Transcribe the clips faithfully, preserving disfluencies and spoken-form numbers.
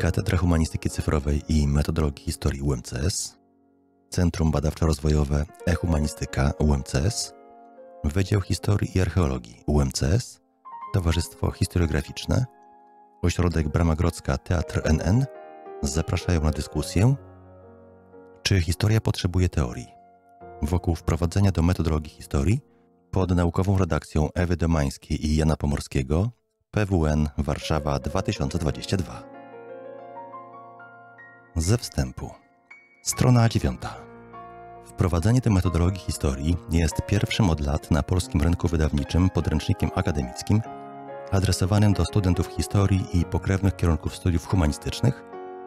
Katedra Humanistyki Cyfrowej i Metodologii Historii U M C S, Centrum Badawczo-Rozwojowe E-Humanistyka U M C S, Wydział Historii i Archeologii U M C S, Towarzystwo Historiograficzne, Ośrodek Brama Grodzka Teatr N N zapraszają na dyskusję, czy historia potrzebuje teorii, wokół wprowadzenia do metodologii historii pod naukową redakcją Ewy Domańskiej i Jana Pomorskiego, P W N Warszawa dwa tysiące dwadzieścia dwa. Ze wstępu. Strona dziewiąta. Wprowadzenie do metodologii historii jest pierwszym od lat na polskim rynku wydawniczym podręcznikiem akademickim adresowanym do studentów historii i pokrewnych kierunków studiów humanistycznych,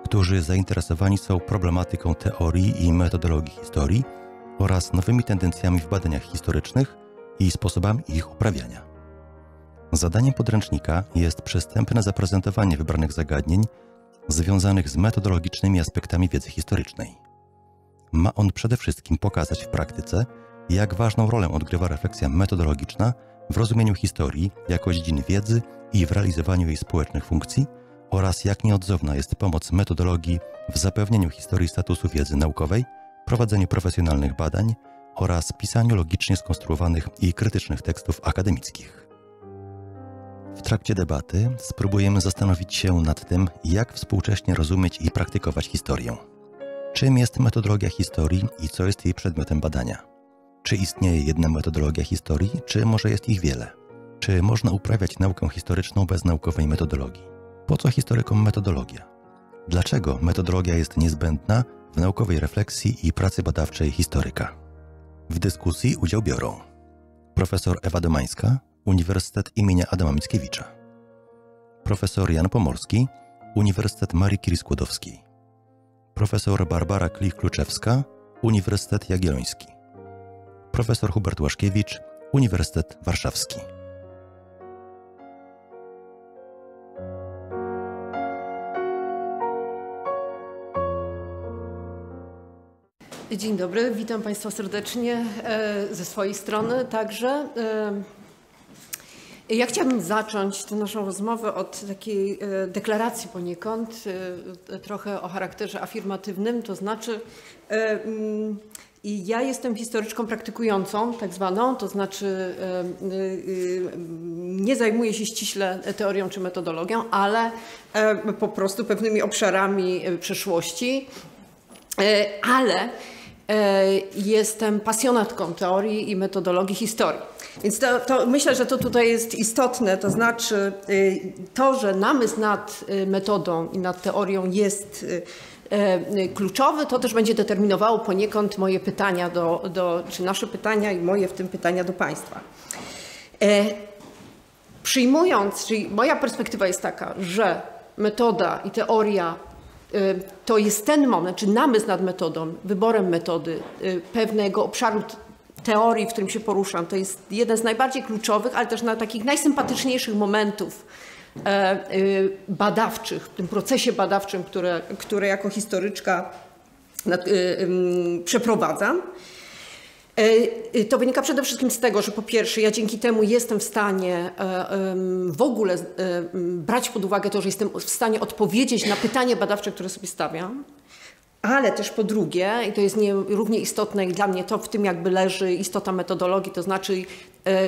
którzy zainteresowani są problematyką teorii i metodologii historii oraz nowymi tendencjami w badaniach historycznych i sposobami ich uprawiania. Zadaniem podręcznika jest przystępne zaprezentowanie wybranych zagadnień związanych z metodologicznymi aspektami wiedzy historycznej. Ma on przede wszystkim pokazać w praktyce, jak ważną rolę odgrywa refleksja metodologiczna w rozumieniu historii jako dziedziny wiedzy i w realizowaniu jej społecznych funkcji oraz jak nieodzowna jest pomoc metodologii w zapewnieniu historii statusu wiedzy naukowej, prowadzeniu profesjonalnych badań oraz pisaniu logicznie skonstruowanych i krytycznych tekstów akademickich. W trakcie debaty spróbujemy zastanowić się nad tym, jak współcześnie rozumieć i praktykować historię. Czym jest metodologia historii i co jest jej przedmiotem badania? Czy istnieje jedna metodologia historii, czy może jest ich wiele? Czy można uprawiać naukę historyczną bez naukowej metodologii? Po co historykom metodologia? Dlaczego metodologia jest niezbędna w naukowej refleksji i pracy badawczej historyka? W dyskusji udział biorą profesor Ewa Domańska, Uniwersytet imienia Adama Mickiewicza, profesor Jan Pomorski, Uniwersytet Marii Curie-Skłodowskiej, profesor Barbara Klich-Kluczewska, Uniwersytet Jagielloński, profesor Hubert Łaszkiewicz, Uniwersytet Warszawski. Dzień dobry, witam Państwa serdecznie ze swojej strony także. Ja chciałabym zacząć tę naszą rozmowę od takiej deklaracji poniekąd, trochę o charakterze afirmatywnym, to znaczy ja jestem historyczką praktykującą, tak zwaną, to znaczy nie zajmuję się ściśle teorią czy metodologią, ale po prostu pewnymi obszarami przeszłości, ale jestem pasjonatką teorii i metodologii historii. Więc to, to myślę, że to tutaj jest istotne, to znaczy to, że namysł nad metodą i nad teorią jest kluczowy, to też będzie determinowało poniekąd moje pytania, do, do, czy nasze pytania i moje w tym pytania do Państwa. Przyjmując, czyli moja perspektywa jest taka, że metoda i teoria to jest ten moment, czy namysł nad metodą, wyborem metody, pewnego obszaru teorii, w którym się poruszam, to jest jeden z najbardziej kluczowych, ale też na takich najsympatyczniejszych momentów badawczych, w tym procesie badawczym, które, które jako historyczka przeprowadzam. To wynika przede wszystkim z tego, że po pierwsze ja dzięki temu jestem w stanie w ogóle brać pod uwagę to, że jestem w stanie odpowiedzieć na pytanie badawcze, które sobie stawiam. Ale też po drugie, i to jest nie, równie istotne i dla mnie to w tym jakby leży istota metodologii, to znaczy y,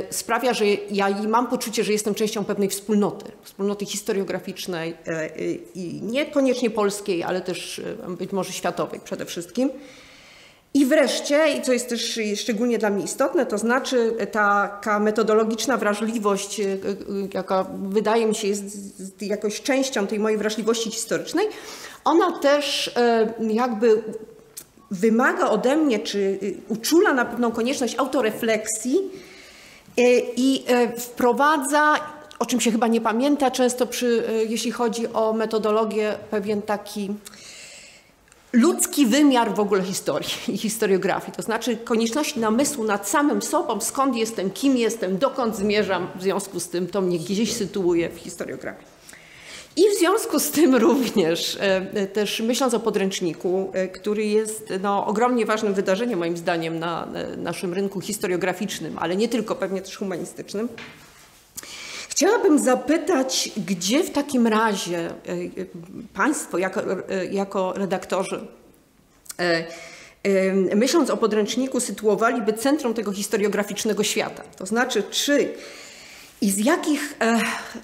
sprawia, że ja mam poczucie, że jestem częścią pewnej wspólnoty, wspólnoty historiograficznej i y, y, niekoniecznie polskiej, ale też y, być może światowej przede wszystkim. I wreszcie, i co jest też szczególnie dla mnie istotne, to znaczy taka metodologiczna wrażliwość, jaka wydaje mi się jest jakoś częścią tej mojej wrażliwości historycznej, ona też jakby wymaga ode mnie, czy uczula na pewną konieczność autorefleksji i wprowadza, o czym się chyba nie pamięta często, przy, jeśli chodzi o metodologię, pewien taki ludzki wymiar w ogóle historii i historiografii. To znaczy konieczność namysłu nad samym sobą, skąd jestem, kim jestem, dokąd zmierzam. W związku z tym to mnie gdzieś sytuuje w historiografii. I w związku z tym również, też myśląc o podręczniku, który jest no, ogromnie ważnym wydarzeniem moim zdaniem na naszym rynku historiograficznym, ale nie tylko, pewnie też humanistycznym, chciałabym zapytać, gdzie w takim razie Państwo jako, jako redaktorzy, myśląc o podręczniku, sytuowaliby centrum tego historiograficznego świata? To znaczy, czy i z jakich, e,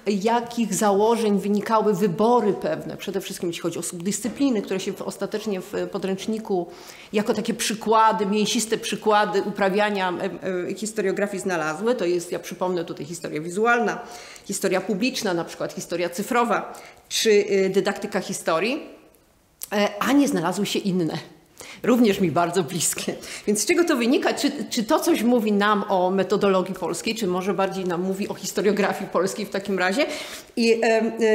jakich założeń wynikały wybory pewne, przede wszystkim jeśli chodzi o subdyscypliny, które się w, ostatecznie w podręczniku jako takie przykłady, mięsiste przykłady uprawiania e, e, historiografii znalazły. To jest, ja przypomnę tutaj, historia wizualna, historia publiczna, na przykład historia cyfrowa, czy e, dydaktyka historii, e, a nie znalazły się inne, również mi bardzo bliskie. Więc z czego to wynika? Czy, czy to coś mówi nam o metodologii polskiej, czy może bardziej nam mówi o historiografii polskiej w takim razie? I e, e,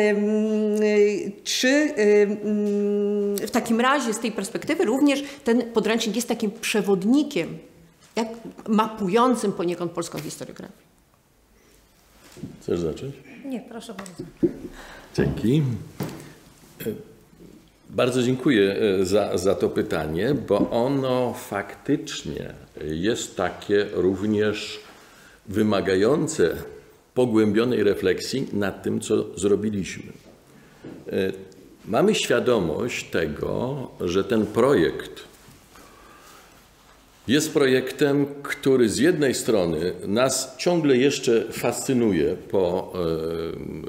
czy e, w takim razie z tej perspektywy również ten podręcznik jest takim przewodnikiem, jak mapującym poniekąd polską historiografię? Chcesz zacząć? Nie, proszę bardzo. Dzięki. Bardzo dziękuję za, za to pytanie, bo ono faktycznie jest takie również wymagające pogłębionej refleksji nad tym, co zrobiliśmy. Mamy świadomość tego, że ten projekt jest projektem, który z jednej strony nas ciągle jeszcze fascynuje po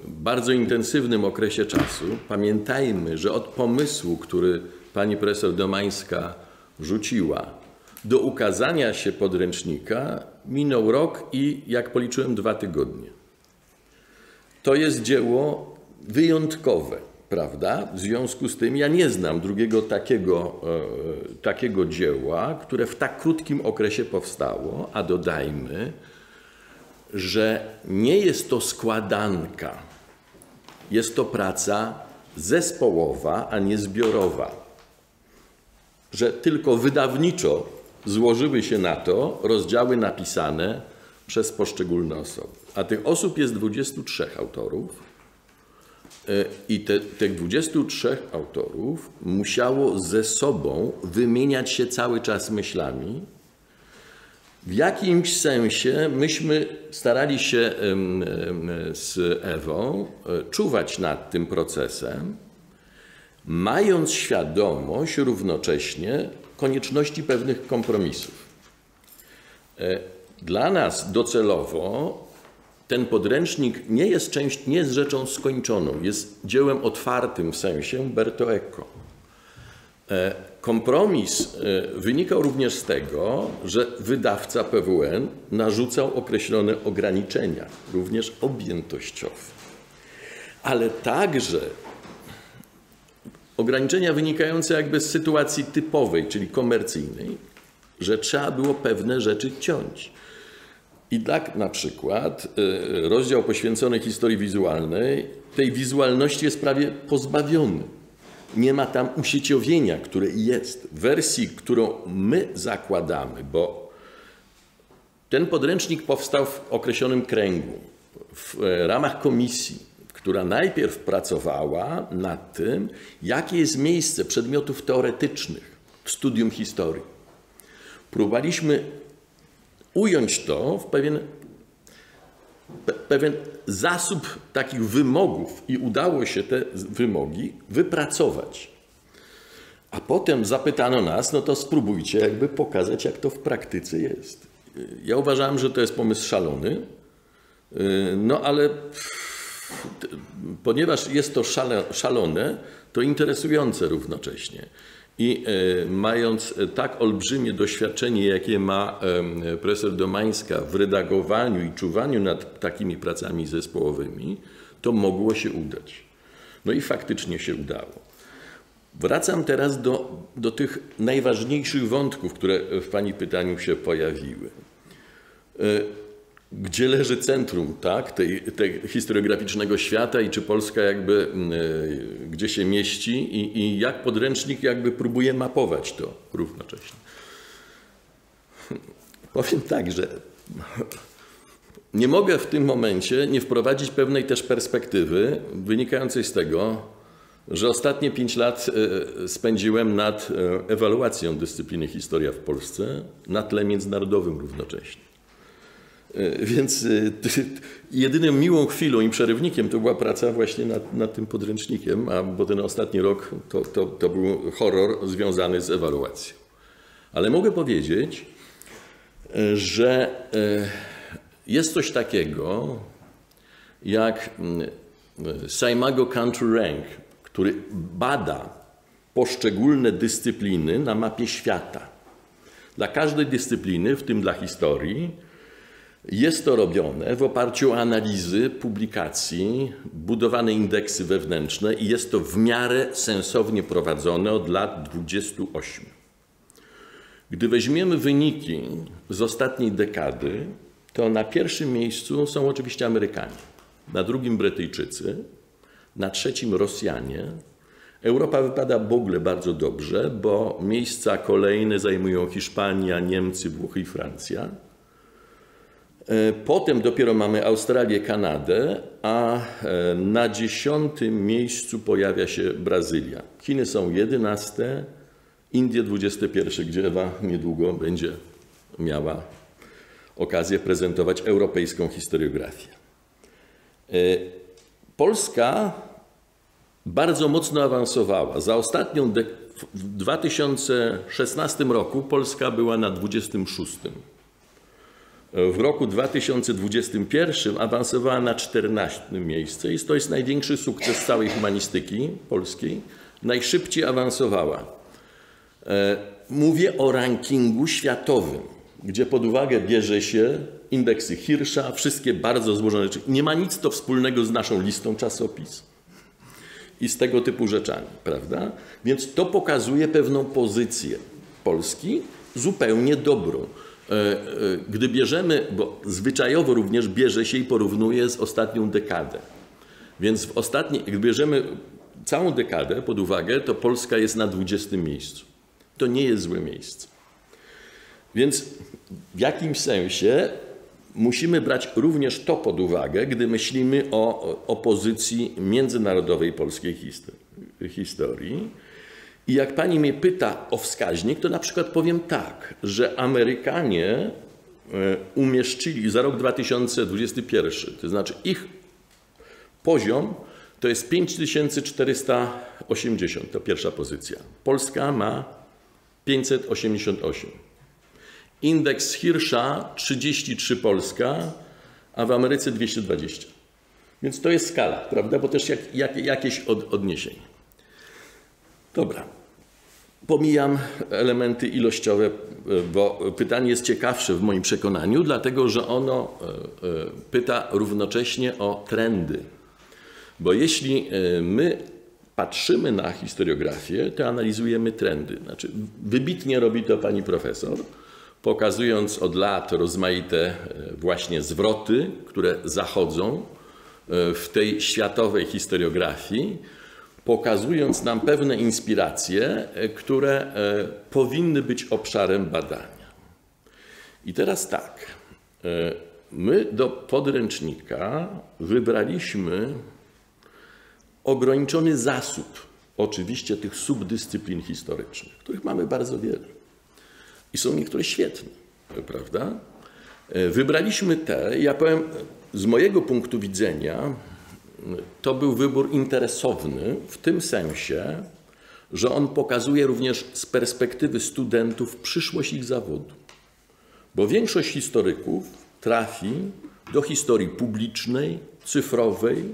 bardzo intensywnym okresie czasu. Pamiętajmy, że od pomysłu, który pani profesor Domańska rzuciła, do ukazania się podręcznika minął rok i, jak policzyłem, dwa tygodnie. To jest dzieło wyjątkowe, prawda? W związku z tym ja nie znam drugiego takiego, e, takiego dzieła, które w tak krótkim okresie powstało, a dodajmy, że nie jest to składanka, jest to praca zespołowa, a nie zbiorowa, że tylko wydawniczo złożyły się na to rozdziały napisane przez poszczególne osoby, a tych osób jest dwudziestu trzech autorów. I te, tych dwudziestu trzech autorów musiało ze sobą wymieniać się cały czas myślami. W jakimś sensie myśmy starali się z Ewą czuwać nad tym procesem, mając świadomość równocześnie konieczności pewnych kompromisów. Dla nas docelowo ten podręcznik nie jest część, nie jest rzeczą skończoną, jest dziełem otwartym w sensie Umberto Eco. Kompromis wynikał również z tego, że wydawca P W N narzucał określone ograniczenia, również objętościowe, ale także ograniczenia wynikające jakby z sytuacji typowej, czyli komercyjnej, że trzeba było pewne rzeczy ciąć. I tak na przykład rozdział poświęcony historii wizualnej, tej wizualności jest prawie pozbawiony. Nie ma tam usieciowienia, które jest w wersji, którą my zakładamy, bo ten podręcznik powstał w określonym kręgu, w ramach komisji, która najpierw pracowała nad tym, jakie jest miejsce przedmiotów teoretycznych w studium historii. Próbowaliśmy ująć to w pewien, pe, pewien zasób takich wymogów i udało się te wymogi wypracować. A potem zapytano nas, no to spróbujcie jakby pokazać, jak to w praktyce jest. Ja uważałem, że to jest pomysł szalony, no ale ponieważ jest to szale, szalone, to interesujące równocześnie. I mając tak olbrzymie doświadczenie, jakie ma profesor Domańska w redagowaniu i czuwaniu nad takimi pracami zespołowymi, to mogło się udać. No i faktycznie się udało. Wracam teraz do, do tych najważniejszych wątków, które w Pani pytaniu się pojawiły. Gdzie leży centrum, tak, tej, tej historiograficznego świata i czy Polska jakby y, gdzie się mieści i, i jak podręcznik jakby próbuje mapować to równocześnie. Powiem tak, że nie mogę w tym momencie nie wprowadzić pewnej też perspektywy wynikającej z tego, że ostatnie pięć lat spędziłem nad ewaluacją dyscypliny historia w Polsce na tle międzynarodowym równocześnie. Więc jedyną miłą chwilą i przerywnikiem to była praca właśnie nad, nad tym podręcznikiem, a bo ten ostatni rok to, to, to był horror związany z ewaluacją. Ale mogę powiedzieć, że jest coś takiego jak Scimago Country Rank, który bada poszczególne dyscypliny na mapie świata. Dla każdej dyscypliny, w tym dla historii, jest to robione w oparciu o analizy, publikacji, budowane indeksy wewnętrzne i jest to w miarę sensownie prowadzone od lat dwudziestu ośmiu. Gdy weźmiemy wyniki z ostatniej dekady, to na pierwszym miejscu są oczywiście Amerykanie, na drugim Brytyjczycy, na trzecim Rosjanie. Europa wypada w ogóle bardzo dobrze, bo miejsca kolejne zajmują Hiszpania, Niemcy, Włochy i Francja. Potem dopiero mamy Australię, Kanadę, a na dziesiątym miejscu pojawia się Brazylia. Chiny są jedenaste, Indie dwudzieste pierwsze, gdzie Ewa niedługo będzie miała okazję prezentować europejską historiografię. Polska bardzo mocno awansowała. Za ostatnią w dwa tysiące szesnastym roku Polska była na dwudziestym szóstym. W roku dwa tysiące dwudziestym pierwszym awansowała na czternastym miejsce i to jest największy sukces całej humanistyki polskiej. Najszybciej awansowała. Mówię o rankingu światowym, gdzie pod uwagę bierze się indeksy Hirscha, wszystkie bardzo złożone rzeczy. Nie ma nic to wspólnego z naszą listą czasopis i z tego typu rzeczami, prawda? Więc to pokazuje pewną pozycję Polski zupełnie dobrą. Gdy bierzemy, bo zwyczajowo również bierze się i porównuje z ostatnią dekadę. Więc w ostatniej, gdy bierzemy całą dekadę pod uwagę, to Polska jest na dwudziestym miejscu. To nie jest złe miejsce. Więc w jakimś sensie musimy brać również to pod uwagę, gdy myślimy o, o pozycji międzynarodowej polskiej historii. I jak Pani mnie pyta o wskaźnik, to na przykład powiem tak, że Amerykanie umieszczyli za rok dwa tysiące dwudziesty pierwszy, to znaczy ich poziom to jest pięć tysięcy czterysta osiemdziesiąt, to pierwsza pozycja. Polska ma pięćset osiemdziesiąt osiem. Indeks Hirscha trzydzieści trzy Polska, a w Ameryce dwieście dwadzieścia. Więc to jest skala, prawda? Bo też jak, jak, jakieś od, odniesienie. Dobra, pomijam elementy ilościowe, bo pytanie jest ciekawsze w moim przekonaniu, dlatego że ono pyta równocześnie o trendy. Bo jeśli my patrzymy na historiografię, to analizujemy trendy. Znaczy, wybitnie robi to pani profesor, pokazując od lat rozmaite właśnie zwroty, które zachodzą w tej światowej historiografii, pokazując nam pewne inspiracje, które powinny być obszarem badania. I teraz tak, my do podręcznika wybraliśmy ograniczony zasób, oczywiście tych subdyscyplin historycznych, których mamy bardzo wiele i są niektóre świetne, prawda? Wybraliśmy te, ja powiem, z mojego punktu widzenia, to był wybór interesowny w tym sensie, że on pokazuje również z perspektywy studentów przyszłość ich zawodu. Bo większość historyków trafi do historii publicznej, cyfrowej,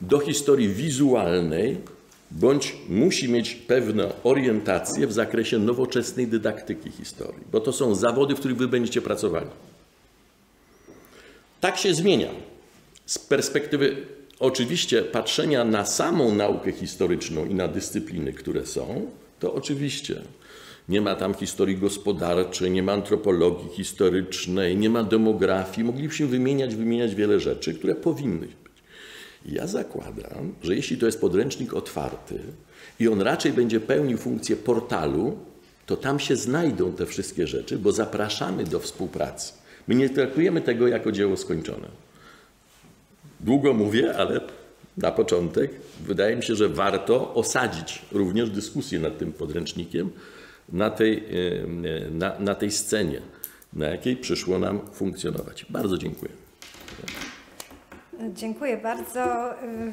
do historii wizualnej, bądź musi mieć pewną orientację w zakresie nowoczesnej dydaktyki historii. Bo to są zawody, w których wy będziecie pracowali. Tak się zmienia z perspektywy oczywiście patrzenia na samą naukę historyczną i na dyscypliny, które są, to oczywiście nie ma tam historii gospodarczej, nie ma antropologii historycznej, nie ma demografii. Moglibyśmy wymieniać, wymieniać wiele rzeczy, które powinny być. Ja zakładam, że jeśli to jest podręcznik otwarty i on raczej będzie pełnił funkcję portalu, to tam się znajdą te wszystkie rzeczy, bo zapraszamy do współpracy. My nie traktujemy tego jako dzieło skończone. Długo mówię, ale na początek wydaje mi się, że warto osadzić również dyskusję nad tym podręcznikiem, na tej, na, na tej scenie, na jakiej przyszło nam funkcjonować. Bardzo dziękuję. Dziękuję bardzo.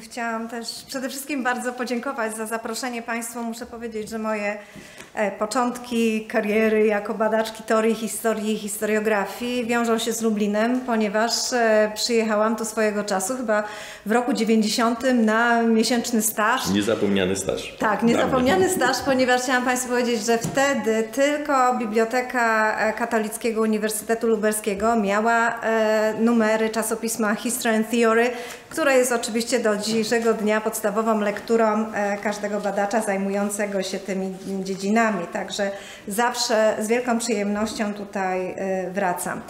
Chciałam też przede wszystkim bardzo podziękować za zaproszenie Państwu. Muszę powiedzieć, że moje początki kariery jako badaczki teorii historii i historiografii wiążą się z Lublinem, ponieważ przyjechałam tu swojego czasu chyba w roku dziewięćdziesiątym na miesięczny staż. Niezapomniany staż. Tak, niezapomniany staż, ponieważ chciałam Państwu powiedzieć, że wtedy tylko Biblioteka Katolickiego Uniwersytetu Lubelskiego miała numery czasopisma History and Theory, która jest oczywiście do dzisiejszego dnia podstawową lekturą każdego badacza zajmującego się tymi dziedzinami. Także zawsze z wielką przyjemnością tutaj wracam.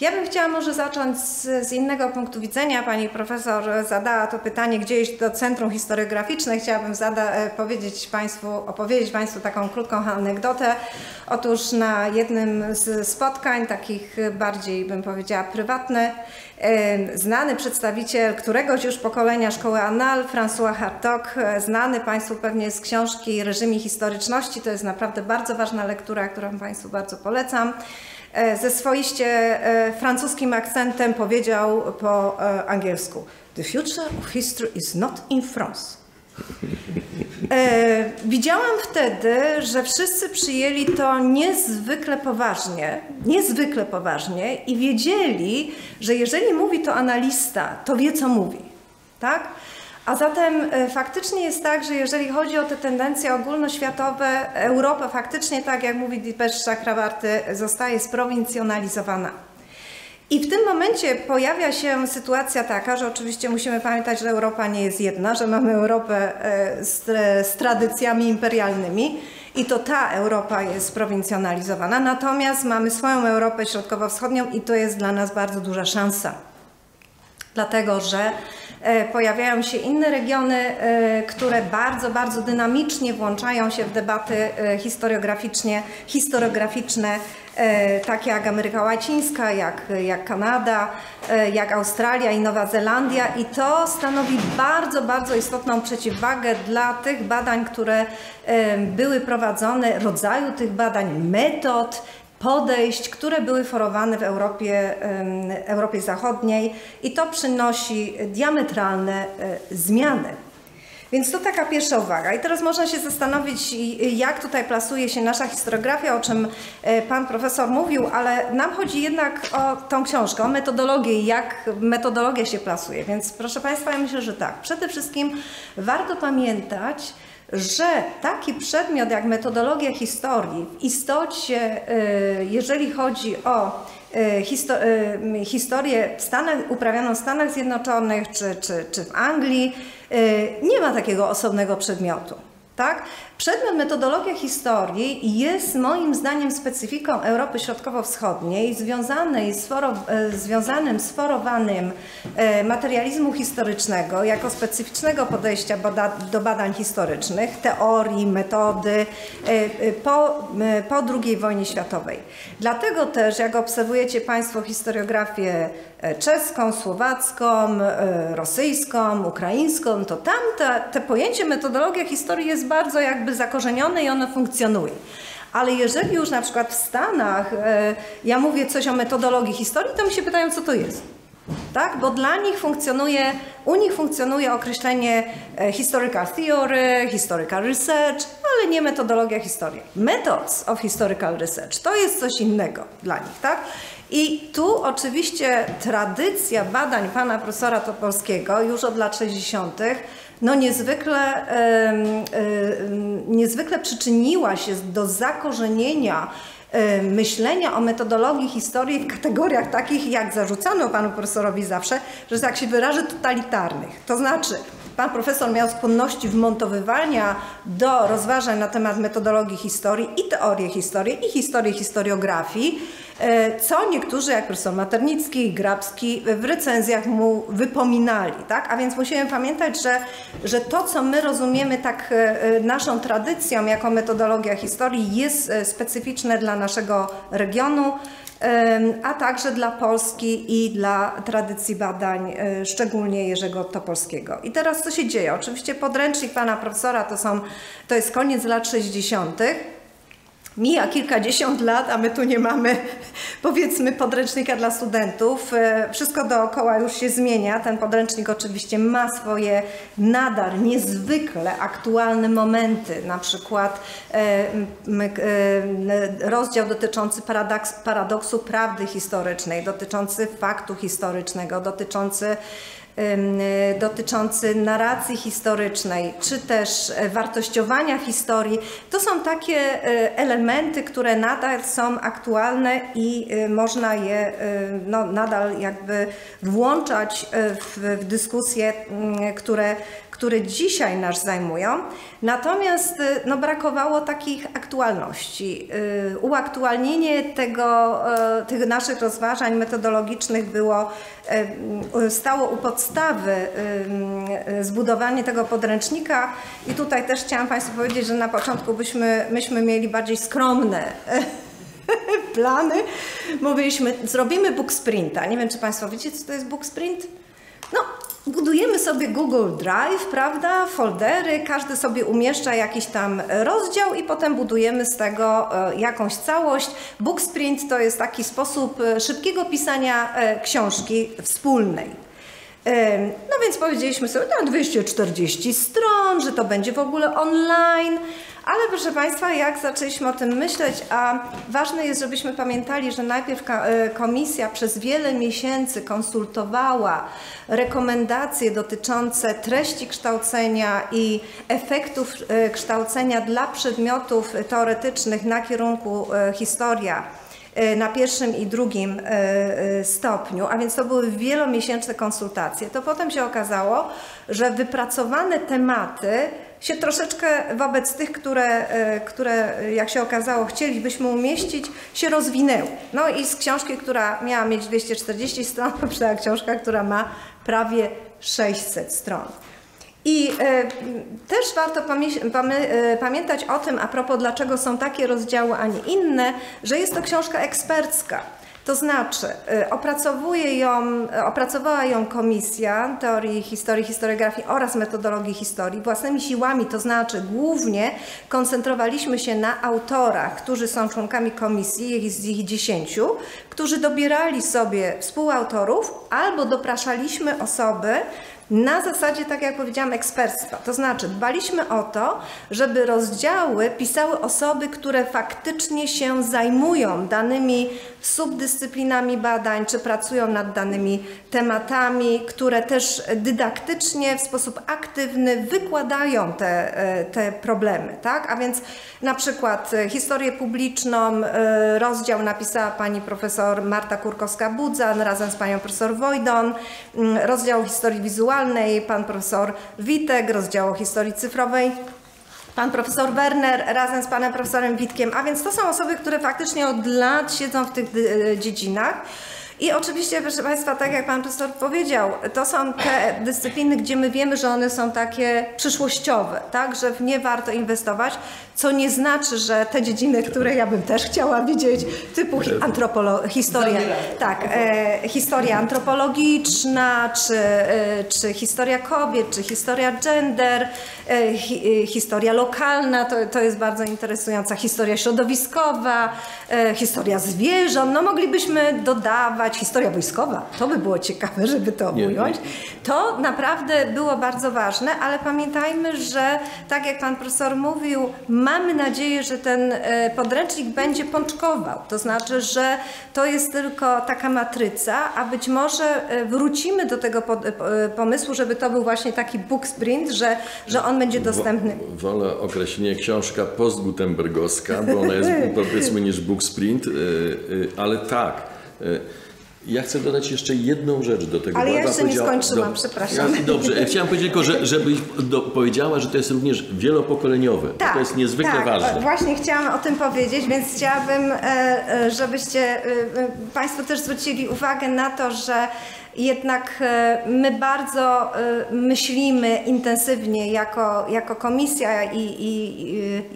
Ja bym chciała może zacząć z, z innego punktu widzenia. Pani profesor zadała to pytanie, gdzie iść do Centrum Historiograficzne. Chciałabym zada, powiedzieć Państwu, opowiedzieć Państwu taką krótką anegdotę. Otóż na jednym z spotkań, takich bardziej bym powiedziała prywatnych, znany przedstawiciel któregoś już pokolenia szkoły Annales, François Hartog, znany Państwu pewnie z książki Reżimy historyczności, to jest naprawdę bardzo ważna lektura, którą Państwu bardzo polecam, ze swoiście francuskim akcentem powiedział po angielsku: The future of history is not in France. Widziałam wtedy, że wszyscy przyjęli to niezwykle poważnie, niezwykle poważnie i wiedzieli, że jeżeli mówi to analista, to wie, co mówi, tak? A zatem faktycznie jest tak, że jeżeli chodzi o te tendencje ogólnoświatowe, Europa faktycznie, tak jak mówi Dipesh Chakrabarty, zostaje sprowincjonalizowana. I w tym momencie pojawia się sytuacja taka, że oczywiście musimy pamiętać, że Europa nie jest jedna, że mamy Europę z, z tradycjami imperialnymi i to ta Europa jest sprowincjonalizowana, natomiast mamy swoją Europę środkowo-wschodnią i to jest dla nas bardzo duża szansa, dlatego że pojawiają się inne regiony, które bardzo, bardzo dynamicznie włączają się w debaty historiograficznie, historiograficzne, takie jak Ameryka Łacińska, jak, jak Kanada, jak Australia i Nowa Zelandia, i to stanowi bardzo, bardzo istotną przeciwwagę dla tych badań, które były prowadzone, rodzaju tych badań, metod, podejść, które były forowane w Europie, Europie Zachodniej, i to przynosi diametralne zmiany. Więc to taka pierwsza uwaga. I teraz można się zastanowić, jak tutaj plasuje się nasza historiografia, o czym pan profesor mówił, ale nam chodzi jednak o tą książkę, o metodologię, jak metodologia się plasuje. Więc proszę Państwa, ja myślę, że tak. Przede wszystkim warto pamiętać, że taki przedmiot jak metodologia historii w istocie, jeżeli chodzi o historię w Stanach, uprawianą w Stanach Zjednoczonych czy, czy, czy w Anglii, nie ma takiego osobnego przedmiotu. Tak? Przedmiot metodologia historii jest moim zdaniem specyfiką Europy Środkowo-Wschodniej, związanej z foro, związanym z forowaniem materializmu historycznego jako specyficznego podejścia do badań historycznych, teorii, metody po, po drugiej wojnie światowej. Dlatego też, jak obserwujecie Państwo historiografię czeską, słowacką, rosyjską, ukraińską, to tam te, te pojęcie metodologia historii jest bardzo jakby zakorzenione i ono funkcjonuje. Ale jeżeli już na przykład w Stanach ja mówię coś o metodologii historii, to mi się pytają, co to jest. Tak? Bo dla nich funkcjonuje, u nich funkcjonuje określenie historical theory, historical research, ale nie metodologia historii. Methods of historical research to jest coś innego dla nich, tak? I tu oczywiście tradycja badań pana profesora Topolskiego już od lat sześćdziesiątych no niezwykle, yy, yy, niezwykle przyczyniła się do zakorzenienia myślenia o metodologii historii w kategoriach takich, jak zarzucano panu profesorowi zawsze, że tak się wyrażę, totalitarnych. To znaczy, pan profesor miał skłonności wmontowywania do rozważań na temat metodologii historii i teorii historii, i historii historiografii, co niektórzy, jak profesor Maternicki i Grabski, w recenzjach mu wypominali. Tak? A więc musimy pamiętać, że, że to, co my rozumiemy tak naszą tradycją jako metodologia historii, jest specyficzne dla naszego regionu, a także dla Polski i dla tradycji badań, szczególnie Jerzego Topolskiego. I teraz co się dzieje? Oczywiście podręcznik pana profesora to, są, to jest koniec lat sześćdziesiątych. Mija kilkadziesiąt lat, a my tu nie mamy, powiedzmy, podręcznika dla studentów. Wszystko dookoła już się zmienia. Ten podręcznik oczywiście ma swoje nadal niezwykle aktualne momenty. Na przykład rozdział dotyczący paradoksu prawdy historycznej, dotyczący faktu historycznego, dotyczący dotyczący narracji historycznej, czy też wartościowania historii. To są takie elementy, które nadal są aktualne i można je no, nadal jakby włączać w, w dyskusje, które które dzisiaj nas zajmują, natomiast no, brakowało takich aktualności. Uaktualnienie tego, tych naszych rozważań metodologicznych było, stało u podstawy zbudowanie tego podręcznika i tutaj też chciałam Państwu powiedzieć, że na początku byśmy, myśmy mieli bardziej skromne plany. Mówiliśmy, zrobimy book sprinta. Nie wiem, czy Państwo wiecie, co to jest book sprint? No, budujemy sobie Google Drive, prawda, foldery, każdy sobie umieszcza jakiś tam rozdział i potem budujemy z tego jakąś całość. Book sprint to jest taki sposób szybkiego pisania książki wspólnej. No więc powiedzieliśmy sobie, no dwieście czterdzieści stron, że to będzie w ogóle online, ale proszę Państwa, jak zaczęliśmy o tym myśleć, a ważne jest, żebyśmy pamiętali, że najpierw komisja przez wiele miesięcy konsultowała rekomendacje dotyczące treści kształcenia i efektów kształcenia dla przedmiotów teoretycznych na kierunku historia na pierwszym i drugim stopniu, a więc to były wielomiesięczne konsultacje. To potem się okazało, że wypracowane tematy się troszeczkę wobec tych, które, które jak się okazało, chcielibyśmy umieścić, się rozwinęły. No i z książki, która miała mieć dwieście czterdzieści stron, powstała książka, która ma prawie sześćset stron. I e, też warto pamię pamię pamiętać o tym, a propos dlaczego są takie rozdziały, a nie inne, że jest to książka ekspercka. To znaczy, e, opracowuje ją, opracowała ją Komisja Teorii Historii, Historiografii oraz Metodologii Historii własnymi siłami, to znaczy głównie koncentrowaliśmy się na autorach, którzy są członkami komisji, jest ich dziesięciu, którzy dobierali sobie współautorów albo dopraszaliśmy osoby, na zasadzie, tak jak powiedziałam, eksperctwa. To znaczy dbaliśmy o to, żeby rozdziały pisały osoby, które faktycznie się zajmują danymi subdyscyplinami badań, czy pracują nad danymi tematami, które też dydaktycznie, w sposób aktywny wykładają te, te problemy. Tak? A więc na przykład historię publiczną, rozdział napisała pani profesor Marta Kurkowska-Budzan razem z panią profesor Wojdon, rozdział historii wizualnej pan profesor Witek, rozdział o historii cyfrowej, pan profesor Werner razem z panem profesorem Witkiem, a więc to są osoby, które faktycznie od lat siedzą w tych dziedzinach. I oczywiście, proszę Państwa, tak jak Pan Profesor powiedział, to są te dyscypliny, gdzie my wiemy, że one są takie przyszłościowe, tak, że w nie warto inwestować, co nie znaczy, że te dziedziny, które ja bym też chciała widzieć, typu historia, tak, e, historia antropologiczna, czy, e, czy historia kobiet, czy historia gender, e, hi, historia lokalna, to, to jest bardzo interesująca, historia środowiskowa, e, historia zwierząt, no moglibyśmy dodawać, historia wojskowa, to by było ciekawe, żeby to nie, ująć. Nie. To naprawdę było bardzo ważne, ale pamiętajmy, że tak jak pan profesor mówił, Mamy nadzieję, że ten podręcznik będzie pączkował, to znaczy, że to jest tylko taka matryca, a być może wrócimy do tego pomysłu, żeby to był właśnie taki book sprint, że, że on będzie dostępny. Wolę określenie książka postgutenbergowska, bo ona jest powiedzmy niż book sprint, ale tak. Ja chcę dodać jeszcze jedną rzecz do tego. Ale ja jeszcze nie skończyłam, do... przepraszam. Ja, dobrze, ja chciałam powiedzieć tylko, że, żebyś do, powiedziała, że to jest również wielopokoleniowe. Tak, to jest niezwykle tak, ważne. Właśnie chciałam o tym powiedzieć, więc chciałabym, żebyście Państwo też zwrócili uwagę na to, że jednak my bardzo myślimy intensywnie jako, jako komisja i, i,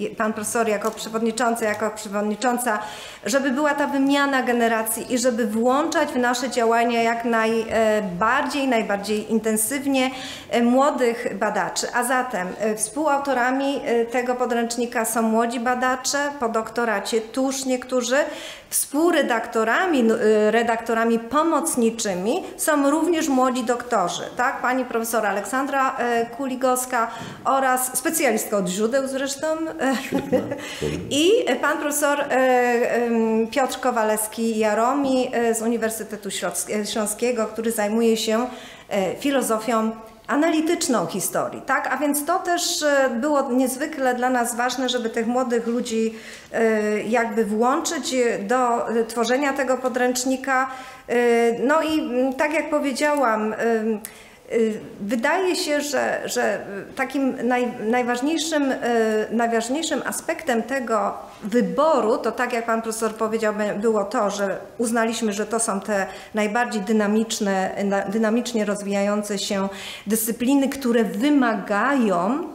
i pan profesor jako przewodniczący, jako przewodnicząca, żeby była ta wymiana generacji i żeby włączać w nasze działania jak najbardziej, najbardziej intensywnie młodych badaczy. A zatem współautorami tego podręcznika są młodzi badacze, po doktoracie tuż niektórzy, współredaktorami, redaktorami pomocniczymi są również młodzi doktorzy, tak? Pani profesor Aleksandra Kuligowska oraz specjalistka od źródeł zresztą i pan profesor Piotr Kowalewski-Jaromi z Uniwersytetu Śląskiego, który zajmuje się filozofią analityczną historii, tak? A więc to też było niezwykle dla nas ważne, żeby tych młodych ludzi jakby włączyć do tworzenia tego podręcznika. No i tak jak powiedziałam, wydaje się, że, że takim naj, najważniejszym, najważniejszym aspektem tego wyboru, to tak jak pan profesor powiedział, było to, że uznaliśmy, że to są te najbardziej dynamiczne, dynamicznie rozwijające się dyscypliny, które wymagają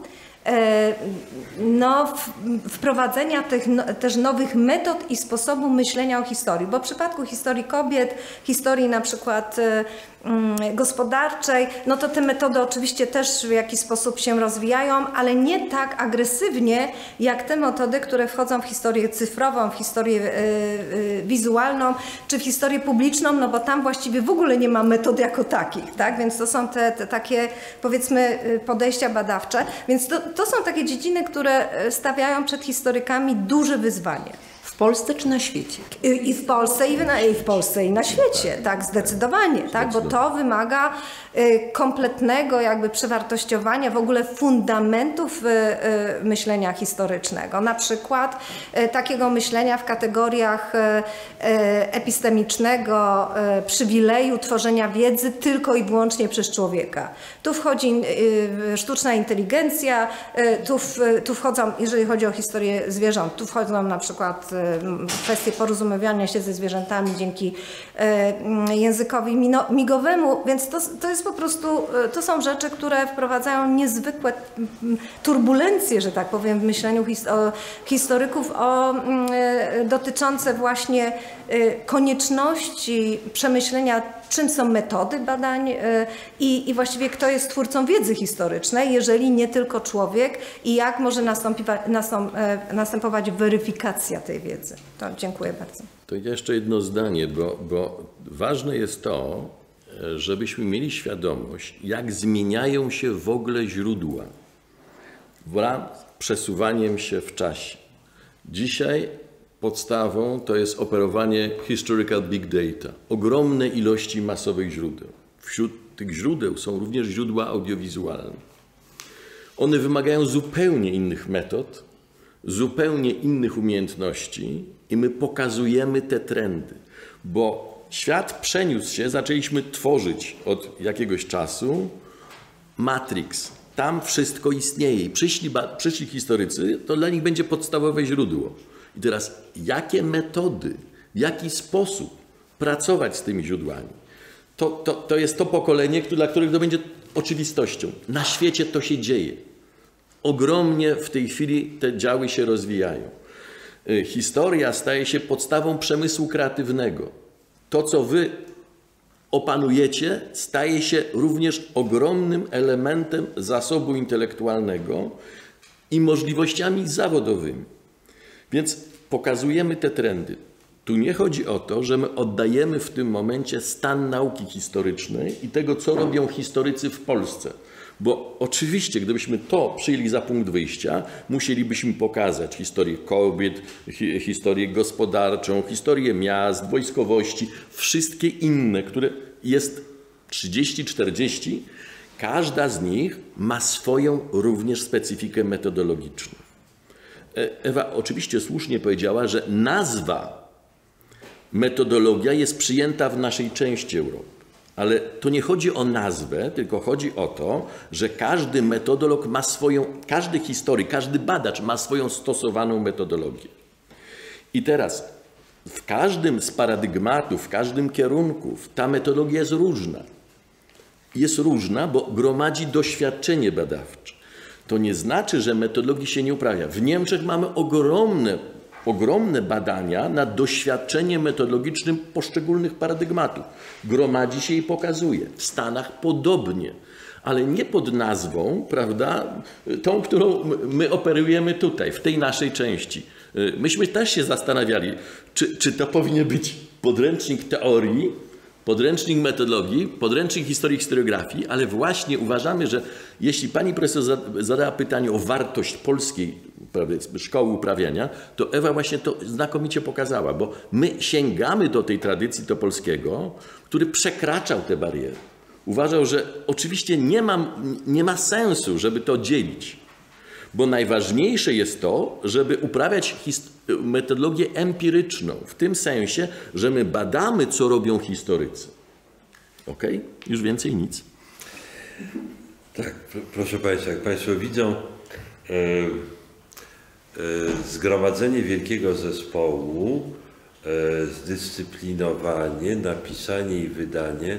no, wprowadzenia tych no, też nowych metod i sposobu myślenia o historii, bo w przypadku historii kobiet, historii na przykład gospodarczej, no to te metody oczywiście też w jakiś sposób się rozwijają, ale nie tak agresywnie jak te metody, które wchodzą w historię cyfrową, w historię yy, wizualną, czy w historię publiczną, no bo tam właściwie w ogóle nie ma metod jako takich, tak? Więc to są te, te takie, powiedzmy, podejścia badawcze. Więc to, to są takie dziedziny, które stawiają przed historykami duże wyzwanie. W Polsce czy na świecie? I w Polsce, i, na, i w Polsce, i na świecie, tak, zdecydowanie, tak, bo to wymaga kompletnego jakby przewartościowania w ogóle fundamentów myślenia historycznego, na przykład takiego myślenia w kategoriach epistemicznego, przywileju tworzenia wiedzy tylko i wyłącznie przez człowieka. Tu wchodzi sztuczna inteligencja, tu, w, tu wchodzą, jeżeli chodzi o historię zwierząt, tu wchodzą na przykład kwestie porozumiewania się ze zwierzętami dzięki językowi migowemu, więc to, to jest po prostu, to są rzeczy, które wprowadzają niezwykłe turbulencje, że tak powiem, w myśleniu historyków o, dotyczące właśnie konieczności przemyślenia, czym są metody badań i, i właściwie kto jest twórcą wiedzy historycznej, jeżeli nie tylko człowiek i jak może następować weryfikacja tej wiedzy. To dziękuję bardzo. To jeszcze jedno zdanie, bo, bo ważne jest to, żebyśmy mieli świadomość, jak zmieniają się w ogóle źródła wraz z przesuwaniem się w czasie. Dzisiaj podstawą to jest operowanie historical big data, ogromne ilości masowych źródeł. Wśród tych źródeł są również źródła audiowizualne. One wymagają zupełnie innych metod, zupełnie innych umiejętności i my pokazujemy te trendy, bo świat przeniósł się, zaczęliśmy tworzyć od jakiegoś czasu Matrix. Tam wszystko istnieje i przyszli, przyszli historycy, to dla nich będzie podstawowe źródło. I teraz jakie metody, w jaki sposób pracować z tymi źródłami? To, to, to jest to pokolenie, dla których to będzie oczywistością. Na świecie to się dzieje. Ogromnie w tej chwili te działy się rozwijają. Historia staje się podstawą przemysłu kreatywnego. To, co wy opanujecie, staje się również ogromnym elementem zasobu intelektualnego i możliwościami zawodowymi. Więc pokazujemy te trendy. Tu nie chodzi o to, że my oddajemy w tym momencie stan nauki historycznej i tego, co robią historycy w Polsce. Bo oczywiście, gdybyśmy to przyjęli za punkt wyjścia, musielibyśmy pokazać historię kobiet, hi, historię gospodarczą, historię miast, wojskowości, wszystkie inne, które jest trzydzieści czterdzieści, każda z nich ma swoją również specyfikę metodologiczną. Ewa oczywiście słusznie powiedziała, że nazwa metodologia jest przyjęta w naszej części Europy. Ale to nie chodzi o nazwę, tylko chodzi o to, że każdy metodolog ma swoją, każdy historyk, każdy badacz ma swoją stosowaną metodologię. I teraz w każdym z paradygmatów, w każdym kierunku ta metodologia jest różna. Jest różna, bo gromadzi doświadczenie badawcze. To nie znaczy, że metodologii się nie uprawia. W Niemczech mamy ogromne, ogromne badania nad doświadczeniem metodologicznym poszczególnych paradygmatów. Gromadzi się i pokazuje. W Stanach podobnie, ale nie pod nazwą, prawda, tą, którą my operujemy tutaj, w tej naszej części. Myśmy też się zastanawiali, czy, czy to powinien być podręcznik teorii, podręcznik metodologii, podręcznik historii historiografii, ale właśnie uważamy, że jeśli pani profesor zadała pytanie o wartość polskiej szkoły uprawiania, to Ewa właśnie to znakomicie pokazała, bo my sięgamy do tej tradycji Topolskiego, który przekraczał te bariery. Uważał, że oczywiście nie ma, nie ma sensu, żeby to dzielić, bo najważniejsze jest to, żeby uprawiać metodologię empiryczną, w tym sensie, że my badamy, co robią historycy. Ok? Już więcej nic. Tak, proszę Państwa, jak Państwo widzą, yy, yy, zgromadzenie wielkiego zespołu, yy, zdyscyplinowanie, napisanie i wydanie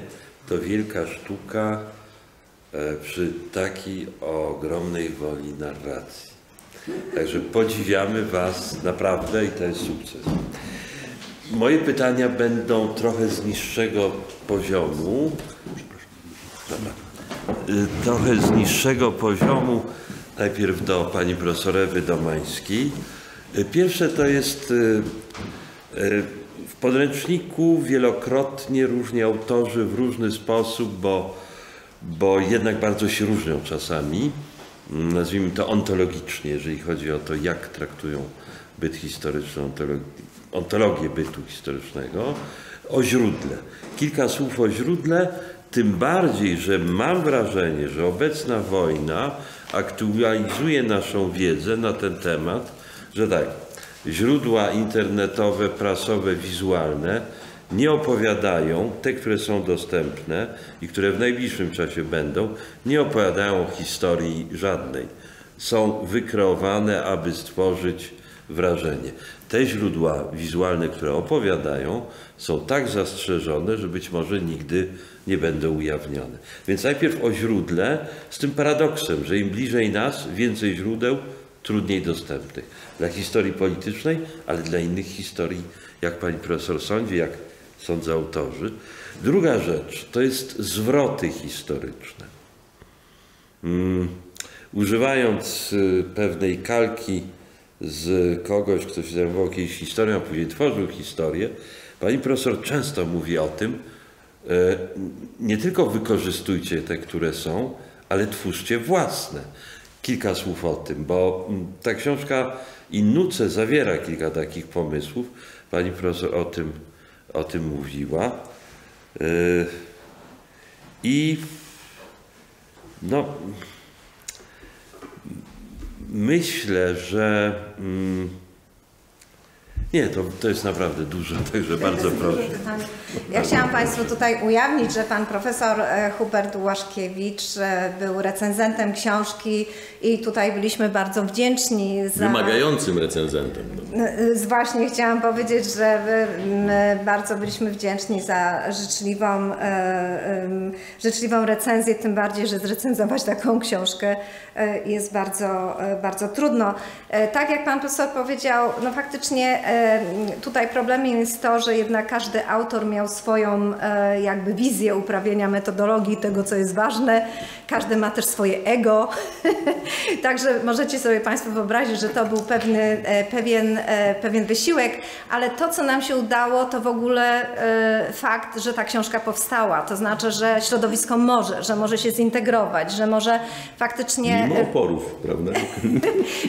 to wielka sztuka przy takiej ogromnej woli narracji. Także podziwiamy Was naprawdę i to jest sukces. Moje pytania będą trochę z niższego poziomu. Trochę z niższego poziomu. Najpierw do pani profesor Ewy Domańskiej. Pierwsze to jest w podręczniku wielokrotnie różni autorzy w różny sposób, bo bo jednak bardzo się różnią czasami, nazwijmy to ontologicznie, jeżeli chodzi o to, jak traktują byt historyczny, ontologię bytu historycznego, o źródle. Kilka słów o źródle, tym bardziej, że mam wrażenie, że obecna wojna aktualizuje naszą wiedzę na ten temat, że tak, źródła internetowe, prasowe, wizualne nie opowiadają, te, które są dostępne i które w najbliższym czasie będą, nie opowiadają historii żadnej. Są wykreowane, aby stworzyć wrażenie. Te źródła wizualne, które opowiadają, są tak zastrzeżone, że być może nigdy nie będą ujawnione. Więc najpierw o źródle, z tym paradoksem, że im bliżej nas, więcej źródeł, trudniej dostępnych. Dla historii politycznej, ale dla innych historii, jak pani profesor sądzi, jak sądzą autorzy. Druga rzecz to jest zwroty historyczne. Um, używając y, pewnej kalki z kogoś, kto się zajmował kiedyś historią, a później tworzył historię, pani profesor często mówi o tym, y, nie tylko wykorzystujcie te, które są, ale twórzcie własne. Kilka słów o tym, bo y, ta książka Innuce zawiera kilka takich pomysłów. Pani profesor o tym o tym mówiła. Yy, I no, myślę, że mm, nie, to, to jest naprawdę dużo, także bardzo proszę. Ja chciałam Państwu tutaj ujawnić, że pan profesor Hubert Łaszkiewicz był recenzentem książki i tutaj byliśmy bardzo wdzięczni za... Wymagającym recenzentem. Właśnie chciałam powiedzieć, że my bardzo byliśmy wdzięczni za życzliwą, życzliwą recenzję, tym bardziej, że zrecenzować taką książkę jest bardzo, bardzo trudno. Tak jak pan profesor powiedział, no faktycznie tutaj problemem jest to, że jednak każdy autor miał swoją jakby wizję uprawienia metodologii, tego co jest ważne. Każdy ma też swoje ego. Także możecie sobie Państwo wyobrazić, że to był pewny, pewien pewien wysiłek, ale to, co nam się udało, to w ogóle fakt, że ta książka powstała. To znaczy, że środowisko może, że może się zintegrować, że może faktycznie... Mimo oporów, prawda?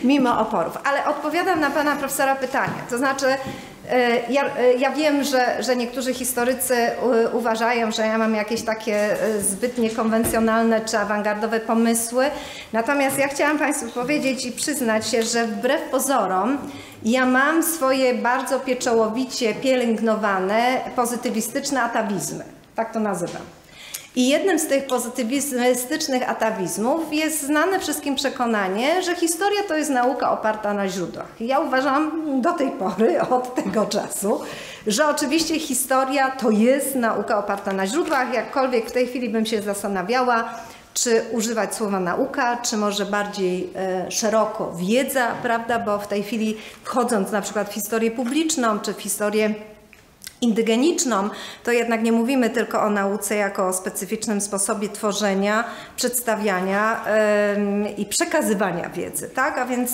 Mimo oporów. Ale odpowiadam na pana profesora pytanie. To znaczy, ja, ja wiem, że, że niektórzy historycy uważają, że ja mam jakieś takie zbytnie konwencjonalne czy awangardowe pomysły. Natomiast ja chciałam państwu powiedzieć i przyznać się, że wbrew pozorom ja mam swoje bardzo pieczołowicie pielęgnowane pozytywistyczne atawizmy. Tak to nazywam. I jednym z tych pozytywistycznych atawizmów jest znane wszystkim przekonanie, że historia to jest nauka oparta na źródłach. Ja uważam do tej pory, od tego czasu, że oczywiście historia to jest nauka oparta na źródłach, jakkolwiek w tej chwili bym się zastanawiała, czy używać słowa nauka, czy może bardziej e, szeroko wiedza, prawda, bo w tej chwili wchodząc na przykład w historię publiczną, czy w historię indygeniczną, to jednak nie mówimy tylko o nauce jako o specyficznym sposobie tworzenia, przedstawiania yy, i przekazywania wiedzy, tak? A więc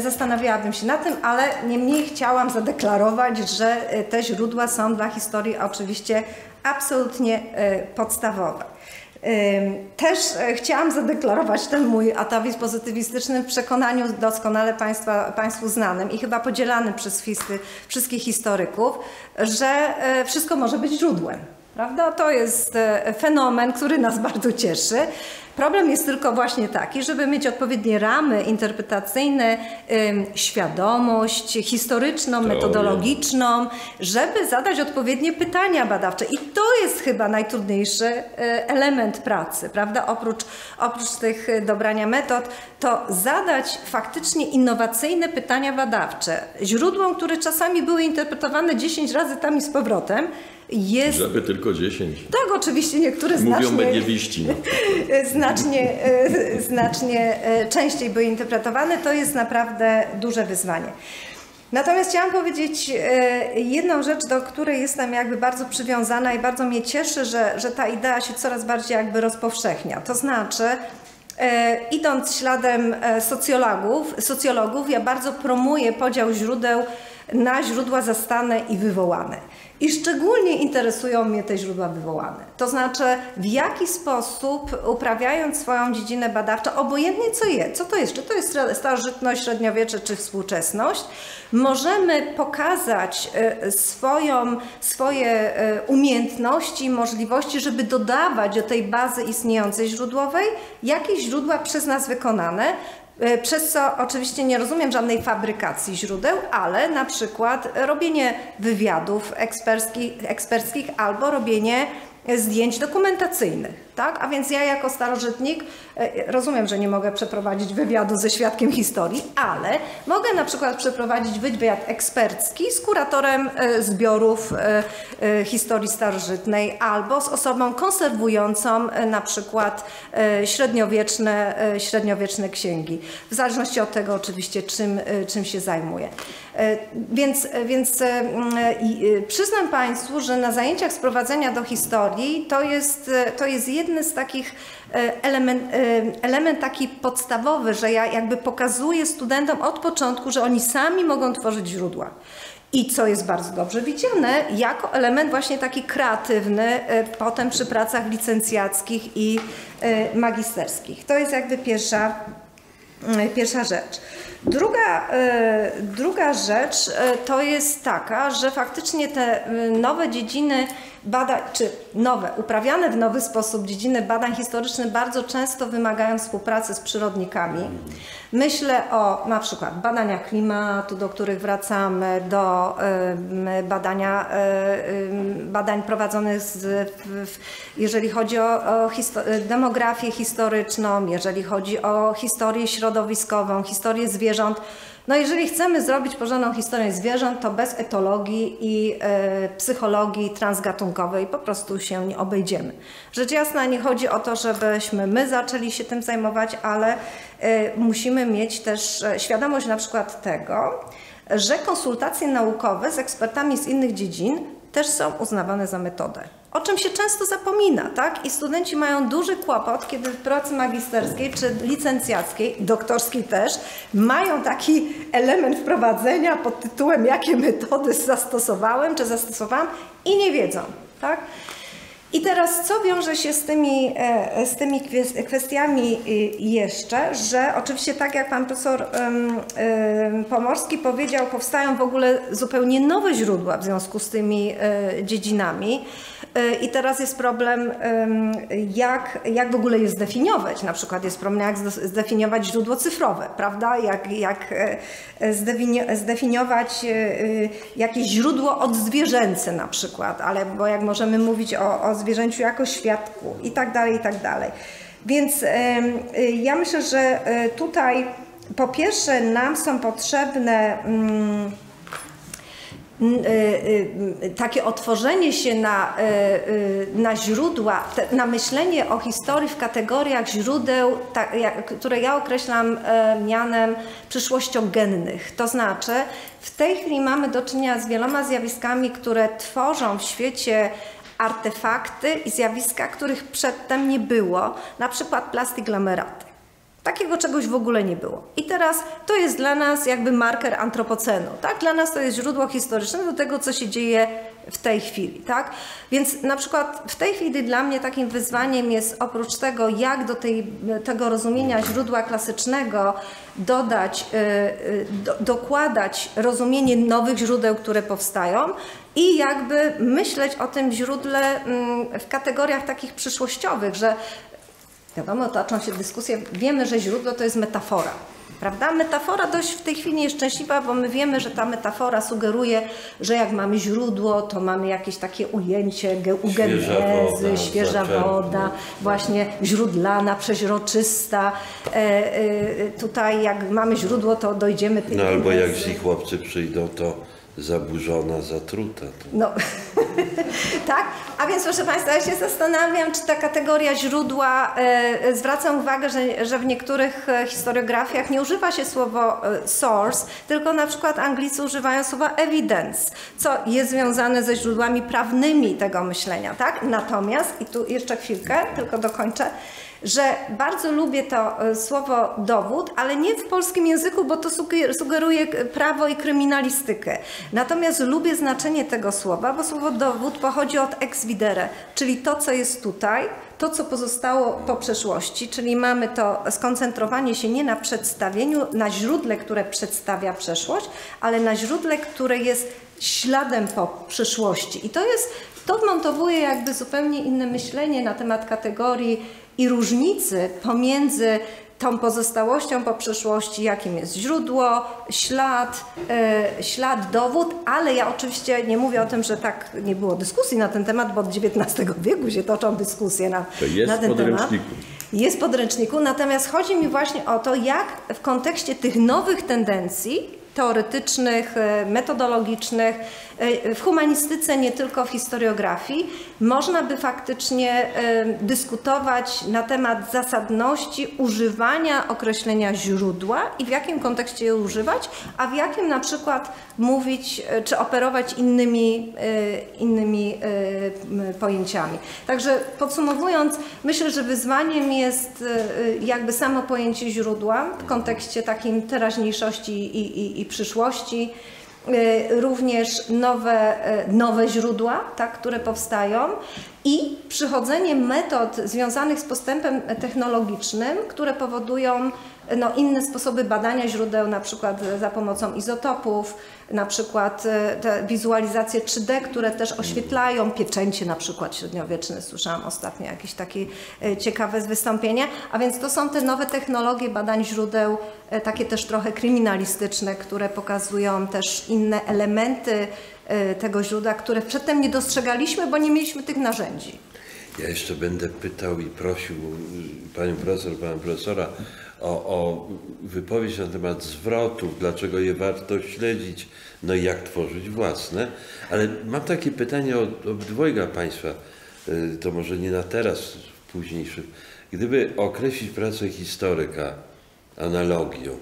zastanawiałabym się na tym, ale niemniej chciałam zadeklarować, że te źródła są dla historii oczywiście absolutnie yy, podstawowe. Też chciałam zadeklarować ten mój atawizm pozytywistyczny w przekonaniu doskonale państwa, Państwu znanym i chyba podzielanym przez wszystkich historyków, że wszystko może być źródłem. Prawda? To jest fenomen, który nas bardzo cieszy. Problem jest tylko właśnie taki, żeby mieć odpowiednie ramy interpretacyjne, świadomość historyczną, metodologiczną, żeby zadać odpowiednie pytania badawcze. I to jest chyba najtrudniejszy element pracy, prawda? Oprócz, oprócz tych dobrania metod, to zadać faktycznie innowacyjne pytania badawcze. Źródłom, które czasami były interpretowane dziesięć razy tam i z powrotem, jest... Żeby tylko dziesięć. Tak, oczywiście niektóre Mówią znacznie... Mówią mediewiści. Znacznie, znacznie częściej były interpretowane. To jest naprawdę duże wyzwanie. Natomiast chciałam powiedzieć jedną rzecz, do której jestem jakby bardzo przywiązana i bardzo mnie cieszy, że, że ta idea się coraz bardziej jakby rozpowszechnia. To znaczy, idąc śladem socjologów, socjologów, ja bardzo promuję podział źródeł na źródła zastane i wywołane. I szczególnie interesują mnie te źródła wywołane. To znaczy, w jaki sposób uprawiając swoją dziedzinę badawczą, obojętnie co je, co to jest, czy to jest starożytność, średniowiecze, czy współczesność, możemy pokazać swoją, swoje umiejętności i możliwości, żeby dodawać do tej bazy istniejącej źródłowej jakieś źródła przez nas wykonane, przez co oczywiście nie rozumiem żadnej fabrykacji źródeł, ale na przykład robienie wywiadów eksperckich, eksperckich albo robienie zdjęć dokumentacyjnych, tak? A więc ja jako starożytnik rozumiem, że nie mogę przeprowadzić wywiadu ze świadkiem historii, ale mogę na przykład przeprowadzić wywiad ekspercki z kuratorem zbiorów historii starożytnej albo z osobą konserwującą na przykład średniowieczne, średniowieczne księgi, w zależności od tego oczywiście czym, czym się zajmuję. Więc, więc przyznam Państwu, że na zajęciach z prowadzenia do historii to jest, to jest jedny z takich element, element taki podstawowy, że ja jakby pokazuję studentom od początku, że oni sami mogą tworzyć źródła. I co jest bardzo dobrze widziane, jako element właśnie taki kreatywny potem przy pracach licencjackich i magisterskich. To jest jakby pierwsza, pierwsza rzecz. Druga, druga rzecz to jest taka, że faktycznie te nowe dziedziny badań, czy nowe, uprawiane w nowy sposób dziedziny badań historycznych bardzo często wymagają współpracy z przyrodnikami. Myślę o na przykład badaniach klimatu, do których wracamy, do badania, badań prowadzonych, z, jeżeli chodzi o, o histo demografię historyczną, jeżeli chodzi o historię środowiskową, historię zwierząt. No jeżeli chcemy zrobić porządną historię zwierząt, to bez etologii i y, psychologii transgatunkowej po prostu się nie obejdziemy. Rzecz jasna nie chodzi o to, żebyśmy my zaczęli się tym zajmować, ale y, musimy mieć też świadomość na przykład tego, że konsultacje naukowe z ekspertami z innych dziedzin też są uznawane za metodę. o czym się często zapomina, tak? I studenci mają duży kłopot, kiedy w pracy magisterskiej czy licencjackiej, doktorskiej też, mają taki element wprowadzenia pod tytułem jakie metody zastosowałem czy zastosowałam i nie wiedzą, tak? I teraz co wiąże się z tymi, z tymi kwestiami jeszcze, że oczywiście tak jak pan profesor Pomorski powiedział, powstają w ogóle zupełnie nowe źródła w związku z tymi dziedzinami i teraz jest problem jak, jak w ogóle je zdefiniować, na przykład jest problem jak zdefiniować źródło cyfrowe, prawda, jak, jak zdefiniować jakieś źródło odzwierzęce na przykład, ale bo jak możemy mówić o, o zwierzęciu jako świadku i tak dalej, i tak dalej. Więc y, ja myślę, że tutaj po pierwsze nam są potrzebne mm, takie otworzenie się na, na źródła, na myślenie o historii w kategoriach źródeł, które ja określam mianem przyszłościogennych. To znaczy, w tej chwili mamy do czynienia z wieloma zjawiskami, które tworzą w świecie artefakty i zjawiska, których przedtem nie było, na przykład plastiglameraty. Takiego czegoś w ogóle nie było. I teraz to jest dla nas jakby marker antropocenu, tak? Dla nas to jest źródło historyczne do tego, co się dzieje w tej chwili, tak? Więc na przykład w tej chwili dla mnie takim wyzwaniem jest oprócz tego, jak do tej, tego rozumienia źródła klasycznego dodać, do, dokładać rozumienie nowych źródeł, które powstają i jakby myśleć o tym źródle w kategoriach takich przyszłościowych, że wiadomo, toczą się dyskusje, wiemy, że źródło to jest metafora, prawda? Metafora dość w tej chwili nieszczęśliwa, bo my wiemy, że ta metafora sugeruje, że jak mamy źródło, to mamy jakieś takie ujęcie ugenezy, świeża, świeża woda, właśnie źródlana, przeźroczysta. E, e, tutaj jak mamy źródło, to dojdziemy... tej No albo genezy. Jak ci chłopcy przyjdą, to... zaburzona, zatruta. No, tak? A więc proszę Państwa, ja się zastanawiam, czy ta kategoria źródła, e, zwracam uwagę, że, że w niektórych historiografiach nie używa się słowa source, tylko na przykład Anglicy używają słowa evidence, co jest związane ze źródłami prawnymi tego myślenia, tak? Natomiast, i tu jeszcze chwilkę, tylko dokończę, że bardzo lubię to słowo dowód, ale nie w polskim języku, bo to sugeruje prawo i kryminalistykę. Natomiast lubię znaczenie tego słowa, bo słowo dowód pochodzi od ex videre, czyli to, co jest tutaj, to, co pozostało po przeszłości, czyli mamy to skoncentrowanie się nie na przedstawieniu, na źródle, które przedstawia przeszłość, ale na źródle, które jest śladem po przyszłości. I to jest, to wmontowuje jakby zupełnie inne myślenie na temat kategorii i różnicy pomiędzy tą pozostałością po przeszłości, jakim jest źródło, ślad, yy, ślad, dowód, ale ja oczywiście nie mówię o tym, że tak nie było dyskusji na ten temat, bo od dziewiętnastego wieku się toczą dyskusje na, to jest na ten temat. Jest w podręczniku, natomiast chodzi mi właśnie o to, jak w kontekście tych nowych tendencji teoretycznych, metodologicznych, w humanistyce, nie tylko w historiografii, można by faktycznie dyskutować na temat zasadności używania określenia źródła i w jakim kontekście je używać, a w jakim na przykład mówić czy operować innymi, innymi pojęciami. Także podsumowując, myślę, że wyzwaniem jest jakby samo pojęcie źródła w kontekście takim teraźniejszości i, i, i przyszłości, również nowe, nowe źródła, tak, które powstają i przychodzenie metod związanych z postępem technologicznym, które powodują no, inne sposoby badania źródeł, na przykład za pomocą izotopów, na przykład te wizualizacje trzy D, które też oświetlają pieczęcie na przykład średniowieczne. Słyszałam ostatnio jakieś takie ciekawe wystąpienie. A więc to są te nowe technologie badań źródeł, takie też trochę kryminalistyczne, które pokazują też inne elementy tego źródła, które przedtem nie dostrzegaliśmy, bo nie mieliśmy tych narzędzi. Ja jeszcze będę pytał i prosił panią profesor, pana profesora o, o wypowiedź na temat zwrotów, dlaczego je warto śledzić, no i jak tworzyć własne. Ale mam takie pytanie od obydwojga państwa, to może nie na teraz, w późniejszym. Gdyby określić pracę historyka analogią,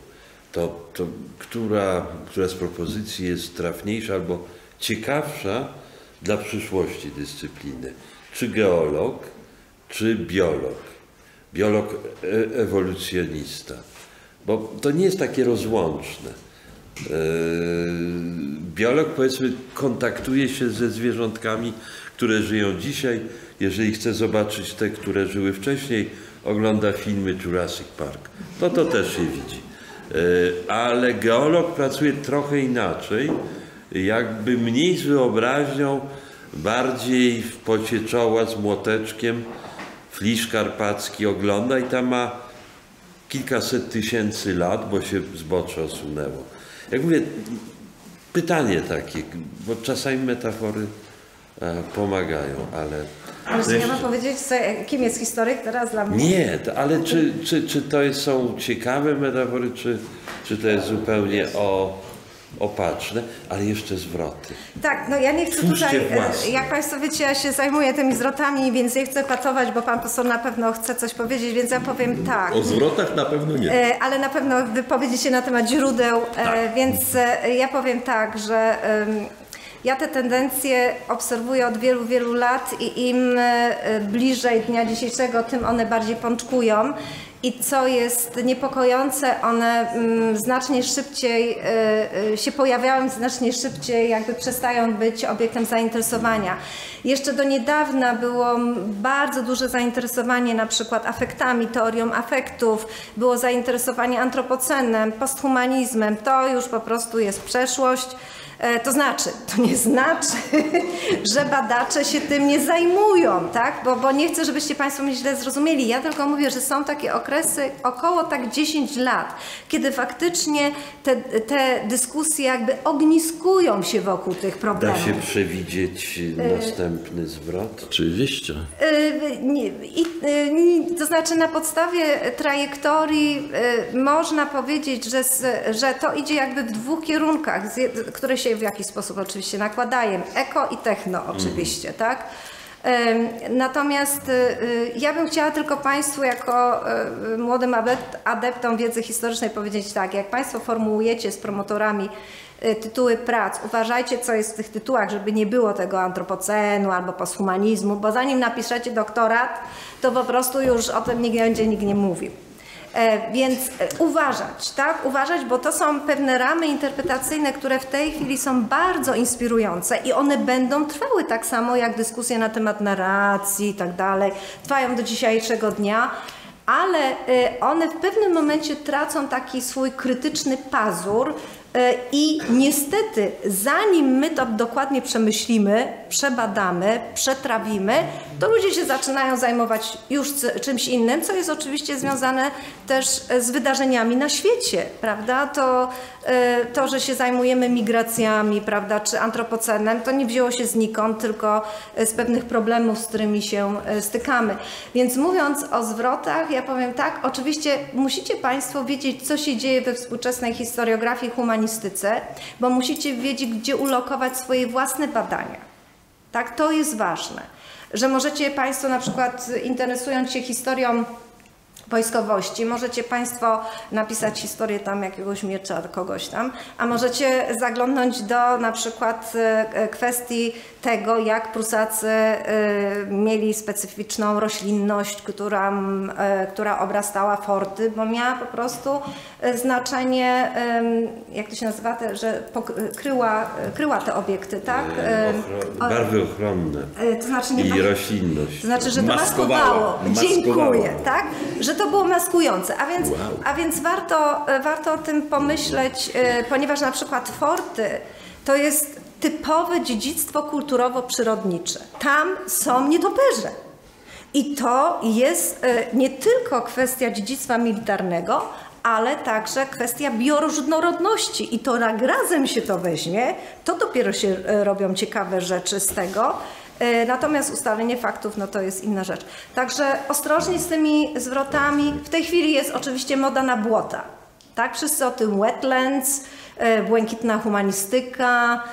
to, to która, która z propozycji jest trafniejsza albo ciekawsza dla przyszłości dyscypliny. Czy geolog, czy biolog. Biolog ewolucjonista. Bo to nie jest takie rozłączne. Biolog, powiedzmy, kontaktuje się ze zwierzątkami, które żyją dzisiaj. Jeżeli chce zobaczyć te, które żyły wcześniej, ogląda filmy Jurassic Park. No to też się widzi. Ale geolog pracuje trochę inaczej, jakby mniej z wyobraźnią, bardziej w pocie czoła z młoteczkiem, flisz karpacki ogląda i tam ma kilkaset tysięcy lat, bo się zbocze osunęło. Jak mówię, pytanie takie, bo czasami metafory pomagają, ale... Ale czy nie ma powiedzieć, kim jest historyk teraz dla mnie? Nie, ale czy, czy, czy to są ciekawe metafory, czy, czy to jest zupełnie o... opatrzne, ale jeszcze zwroty. Tak, no ja nie chcę tutaj, jak Państwo wiecie, ja się zajmuję tymi zwrotami, więc nie chcę patować, bo Pan poseł na pewno chce coś powiedzieć, więc ja powiem tak. O zwrotach na pewno nie. Ale na pewno wypowiedzi się na temat źródeł, tak. Więc ja powiem tak, że ja te tendencje obserwuję od wielu, wielu lat i im bliżej dnia dzisiejszego, tym one bardziej pączkują. I co jest niepokojące, one znacznie szybciej się pojawiają, znacznie szybciej jakby przestają być obiektem zainteresowania. Jeszcze do niedawna było bardzo duże zainteresowanie na przykład afektami, teorią afektów, było zainteresowanie antropocenem, posthumanizmem, to już po prostu jest przeszłość. To znaczy, to nie znaczy, że badacze się tym nie zajmują, tak? Bo, bo nie chcę, żebyście Państwo mnie źle zrozumieli. Ja tylko mówię, że są takie okresy około tak dziesięć lat, kiedy faktycznie te, te dyskusje jakby ogniskują się wokół tych problemów. Da się przewidzieć następny zwrot? Oczywiście. I, i, to znaczy na podstawie trajektorii można powiedzieć, że, że to idzie jakby w dwóch kierunkach, które się w jakiś sposób oczywiście nakładają. Eko i techno oczywiście, mm. tak? Natomiast ja bym chciała tylko Państwu jako młodym adeptom wiedzy historycznej powiedzieć tak, jak Państwo formułujecie z promotorami tytuły prac, uważajcie, co jest w tych tytułach, żeby nie było tego antropocenu albo posthumanizmu, bo zanim napiszecie doktorat, to po prostu już o tym nigdy będzie nikt nie mówił. Więc uważać, tak? Uważać, bo to są pewne ramy interpretacyjne, które w tej chwili są bardzo inspirujące i one będą trwały tak samo jak dyskusje na temat narracji i tak dalej, trwają do dzisiejszego dnia, ale one w pewnym momencie tracą taki swój krytyczny pazur i niestety zanim my to dokładnie przemyślimy, przebadamy, przetrawimy, to ludzie się zaczynają zajmować już czymś innym, co jest oczywiście związane też z wydarzeniami na świecie, prawda? To, to że się zajmujemy migracjami, prawda, czy antropocenem, to nie wzięło się znikąd, tylko z pewnych problemów, z którymi się stykamy. Więc mówiąc o zwrotach, ja powiem tak, oczywiście musicie Państwo wiedzieć, co się dzieje we współczesnej historiografii humanistyce, bo musicie wiedzieć, gdzie ulokować swoje własne badania. Tak, to jest ważne. Że możecie Państwo na przykład interesując się historią wojskowości, możecie Państwo napisać historię tam jakiegoś miecza, kogoś tam, a możecie zaglądnąć do na przykład kwestii tego, jak Prusacy mieli specyficzną roślinność, która, która obrastała forty, bo miała po prostu znaczenie, jak to się nazywa, że pokryła, kryła te obiekty, tak? Ochron barwy ochronne to znaczy, nie i tak, roślinność. To znaczy, że to maskowało. maskowało. Dziękuję, tak? Że to było maskujące, a więc, wow. a więc warto, warto o tym pomyśleć, ponieważ na przykład forty to jest typowe dziedzictwo kulturowo-przyrodnicze. Tam są nietoperze. I to jest nie tylko kwestia dziedzictwa militarnego, ale także kwestia bioróżnorodności. I to jak razem się to weźmie, to dopiero się robią ciekawe rzeczy z tego. Natomiast ustalenie faktów, no to jest inna rzecz. Także ostrożnie z tymi zwrotami. W tej chwili jest oczywiście moda na błota. Tak? Wszyscy o tym wetlands, błękitna humanistyka,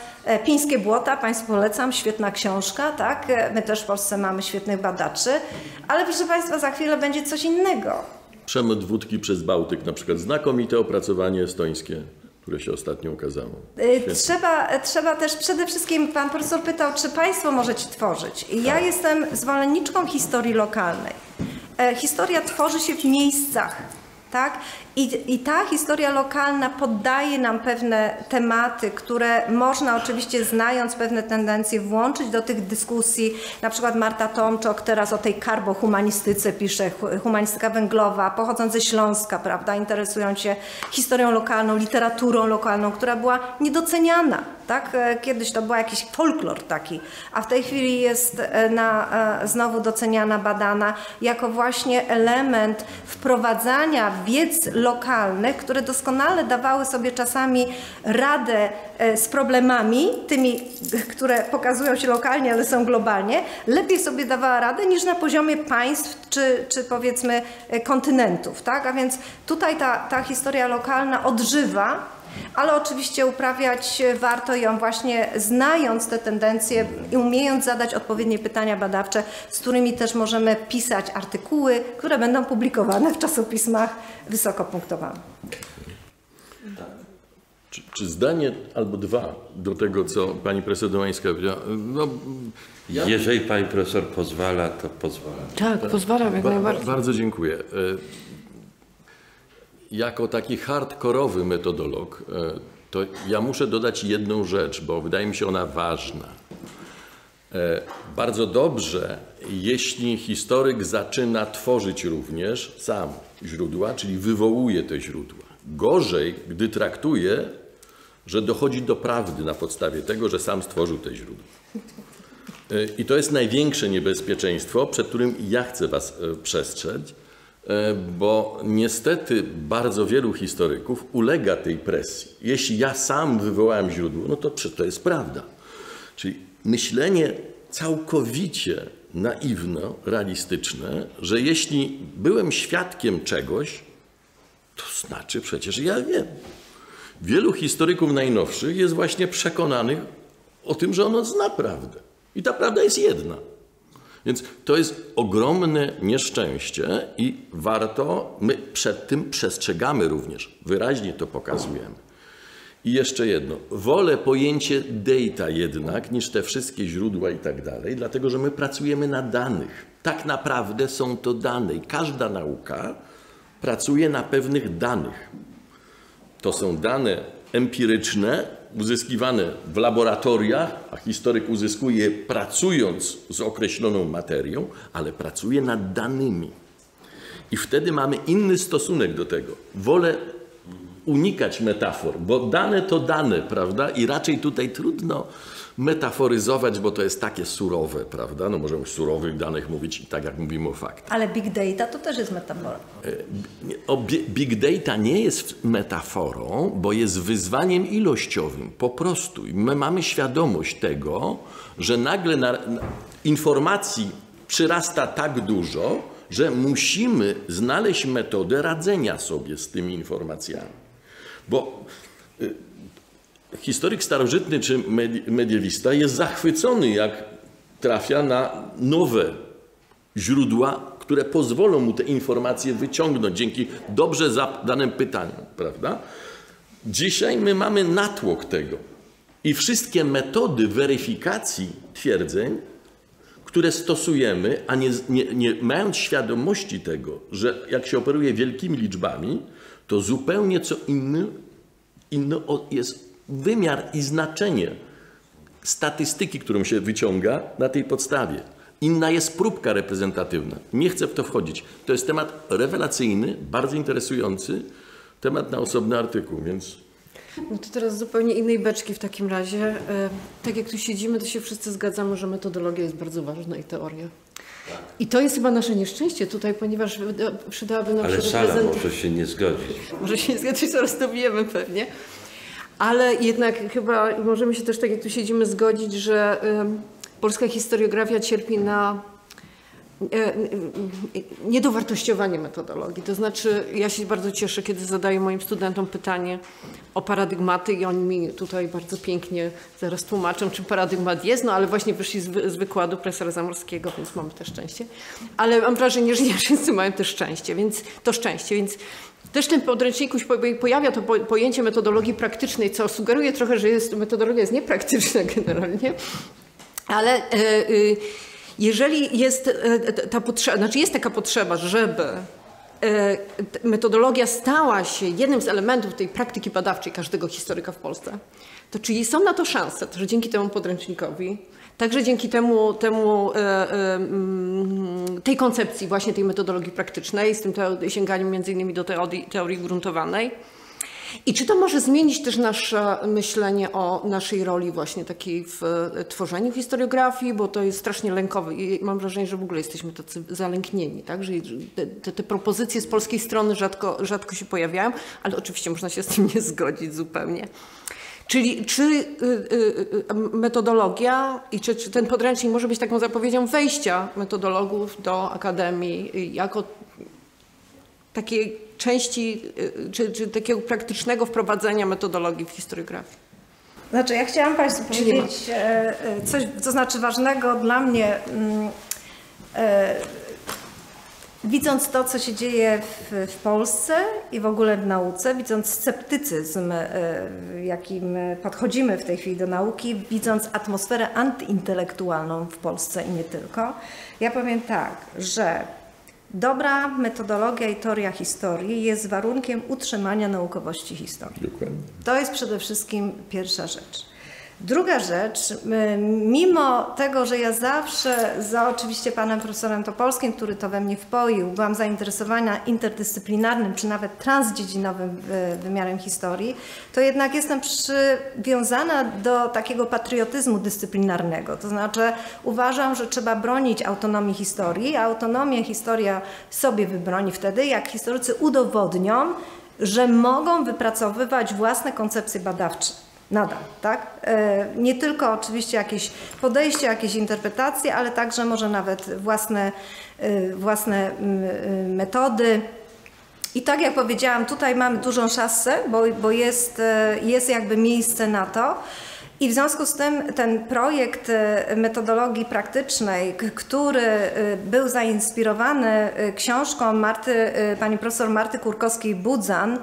Pińskie błota, Państwu polecam, świetna książka, tak? My też w Polsce mamy świetnych badaczy, ale proszę Państwa, za chwilę będzie coś innego. Przemyt wódki przez Bałtyk, na przykład znakomite opracowanie estońskie. które się ostatnio ukazało. Trzeba, trzeba też, przede wszystkim pan profesor pytał, czy państwo możecie tworzyć. Ja tak. jestem zwolenniczką historii lokalnej. Historia tworzy się w miejscach. Tak? I, I ta historia lokalna poddaje nam pewne tematy, które można oczywiście, znając pewne tendencje, włączyć do tych dyskusji. Na przykład Marta Tomczok teraz o tej karbohumanistyce pisze, humanistyka węglowa, pochodząc ze Śląska, prawda, interesując się historią lokalną, literaturą lokalną, która była niedoceniana. Tak? Kiedyś to był jakiś folklor taki, a w tej chwili jest na, znowu doceniana, badana jako właśnie element wprowadzania wiedz lokalnych, które doskonale dawały sobie czasami radę z problemami, tymi, które pokazują się lokalnie, ale są globalnie, lepiej sobie dawała radę niż na poziomie państw czy, czy powiedzmy kontynentów. Tak? A więc tutaj ta, ta historia lokalna odżywa, ale oczywiście uprawiać warto ją właśnie znając te tendencje i umiejąc zadać odpowiednie pytania badawcze, z którymi też możemy pisać artykuły, które będą publikowane w czasopismach wysoko punktowane. Czy, czy zdanie albo dwa do tego, co pani profesor Domańska powiedziała? No, ja... Jeżeli pani profesor pozwala, to pozwala. Tak, tak. pozwalam jak ba najbardziej. Bardzo dziękuję. Jako taki hardkorowy metodolog, to ja muszę dodać jedną rzecz, bo wydaje mi się ona ważna. Bardzo dobrze, jeśli historyk zaczyna tworzyć również sam źródła, czyli wywołuje te źródła. Gorzej, gdy traktuje, że dochodzi do prawdy na podstawie tego, że sam stworzył te źródła. I to jest największe niebezpieczeństwo, przed którym ja chcę was przestrzec. Bo niestety bardzo wielu historyków ulega tej presji. Jeśli ja sam wywołałem źródło, no to to jest prawda. Czyli myślenie całkowicie naiwno-realistyczne, że jeśli byłem świadkiem czegoś, to znaczy przecież ja wiem. Wielu historyków najnowszych jest właśnie przekonanych o tym, że ono zna prawdę. I ta prawda jest jedna. Więc to jest ogromne nieszczęście i warto, my przed tym przestrzegamy również, wyraźnie to pokazujemy. I jeszcze jedno, wolę pojęcie data jednak niż te wszystkie źródła i tak dalej, dlatego że my pracujemy na danych. Tak naprawdę są to dane i każda nauka pracuje na pewnych danych. To są dane empiryczne, uzyskiwane w laboratoriach, a historyk uzyskuje je pracując z określoną materią, ale pracuje nad danymi. I wtedy mamy inny stosunek do tego. Wolę unikać metafor, bo dane to dane, prawda? I raczej tutaj trudno metaforyzować, bo to jest takie surowe, prawda? No możemy o surowych danych mówić i tak jak mówimy o faktach. Ale big data to też jest metafora. Big data nie jest metaforą, bo jest wyzwaniem ilościowym, po prostu. My mamy świadomość tego, że nagle na, na, informacji przyrasta tak dużo, że musimy znaleźć metodę radzenia sobie z tymi informacjami. Bo y, historyk starożytny czy mediewista jest zachwycony, jak trafia na nowe źródła, które pozwolą mu te informacje wyciągnąć dzięki dobrze zadanym pytaniom, prawda? Dzisiaj my mamy natłok tego i wszystkie metody weryfikacji twierdzeń, które stosujemy, a nie, nie, nie mając świadomości tego, że jak się operuje wielkimi liczbami, to zupełnie co inny, inny jest wymiar i znaczenie statystyki, którą się wyciąga na tej podstawie. Inna jest próbka reprezentatywna. Nie chcę w to wchodzić. To jest temat rewelacyjny, bardzo interesujący, temat na osobny artykuł, więc... No to teraz zupełnie innej beczki w takim razie. Tak jak tu siedzimy, to się wszyscy zgadzamy, że metodologia jest bardzo ważna i teoria. Tak. I to jest chyba nasze nieszczęście tutaj, ponieważ przydałaby nam się... Ale sala może się nie zgodzić. Może się nie zgodzić, zaraz to bijemy pewnie. Ale jednak chyba możemy się też, tak jak tu siedzimy, zgodzić, że y, polska historiografia cierpi na niedowartościowanie metodologii. To znaczy, ja się bardzo cieszę, kiedy zadaję moim studentom pytanie o paradygmaty i oni mi tutaj bardzo pięknie zaraz tłumaczą, czym paradygmat jest, no ale właśnie wyszli z, z wykładu profesora Zamorskiego, więc mamy też szczęście. Ale mam wrażenie, że nie wszyscy mają też szczęście, więc to szczęście, więc też w tym podręczniku się pojawia to pojęcie metodologii praktycznej, co sugeruje trochę, że jest, metodologia jest niepraktyczna generalnie, ale yy, jeżeli jest ta potrzeba, znaczy jest taka potrzeba, żeby metodologia stała się jednym z elementów tej praktyki badawczej każdego historyka w Polsce, to czyli są na to szanse, to, że dzięki temu podręcznikowi, także dzięki temu, temu tej koncepcji właśnie tej metodologii praktycznej, z tym sięganiem między innymi do teorii, teorii gruntowanej. I czy to może zmienić też nasze myślenie o naszej roli właśnie takiej w tworzeniu historiografii, bo to jest strasznie lękowe i mam wrażenie, że w ogóle jesteśmy tacy zalęknieni, tak? Że te, te propozycje z polskiej strony rzadko, rzadko się pojawiają, ale oczywiście można się z tym nie zgodzić zupełnie. Czyli czy metodologia i czy, czy ten podręcznik może być taką zapowiedzią wejścia metodologów do akademii jako takiej części, czy, czy takiego praktycznego wprowadzenia metodologii w historiografii? Znaczy, ja chciałam Państwu powiedzieć coś, to znaczy ważnego dla mnie, widząc to, co się dzieje w, w Polsce i w ogóle w nauce, widząc sceptycyzm, jakim podchodzimy w tej chwili do nauki, widząc atmosferę antyintelektualną w Polsce i nie tylko, ja powiem tak, że dobra metodologia i teoria historii jest warunkiem utrzymania naukowości historii. Dokładnie. To jest przede wszystkim pierwsza rzecz. Druga rzecz, mimo tego, że ja zawsze za oczywiście panem profesorem Topolskim, który to we mnie wpoił, byłam zainteresowana interdyscyplinarnym czy nawet transdziedzinowym wymiarem historii, to jednak jestem przywiązana do takiego patriotyzmu dyscyplinarnego. To znaczy uważam, że trzeba bronić autonomii historii, a autonomię historia sobie wybroni wtedy, jak historycy udowodnią, że mogą wypracowywać własne koncepcje badawcze. Nadal, tak? Nie tylko oczywiście jakieś podejście, jakieś interpretacje, ale także może nawet własne, własne metody. I tak jak powiedziałam, tutaj mamy dużą szansę, bo, bo jest, jest jakby miejsce na to. I w związku z tym ten projekt metodologii praktycznej, który był zainspirowany książką Marty, pani profesor Marty Kurkowskiej-Budzan,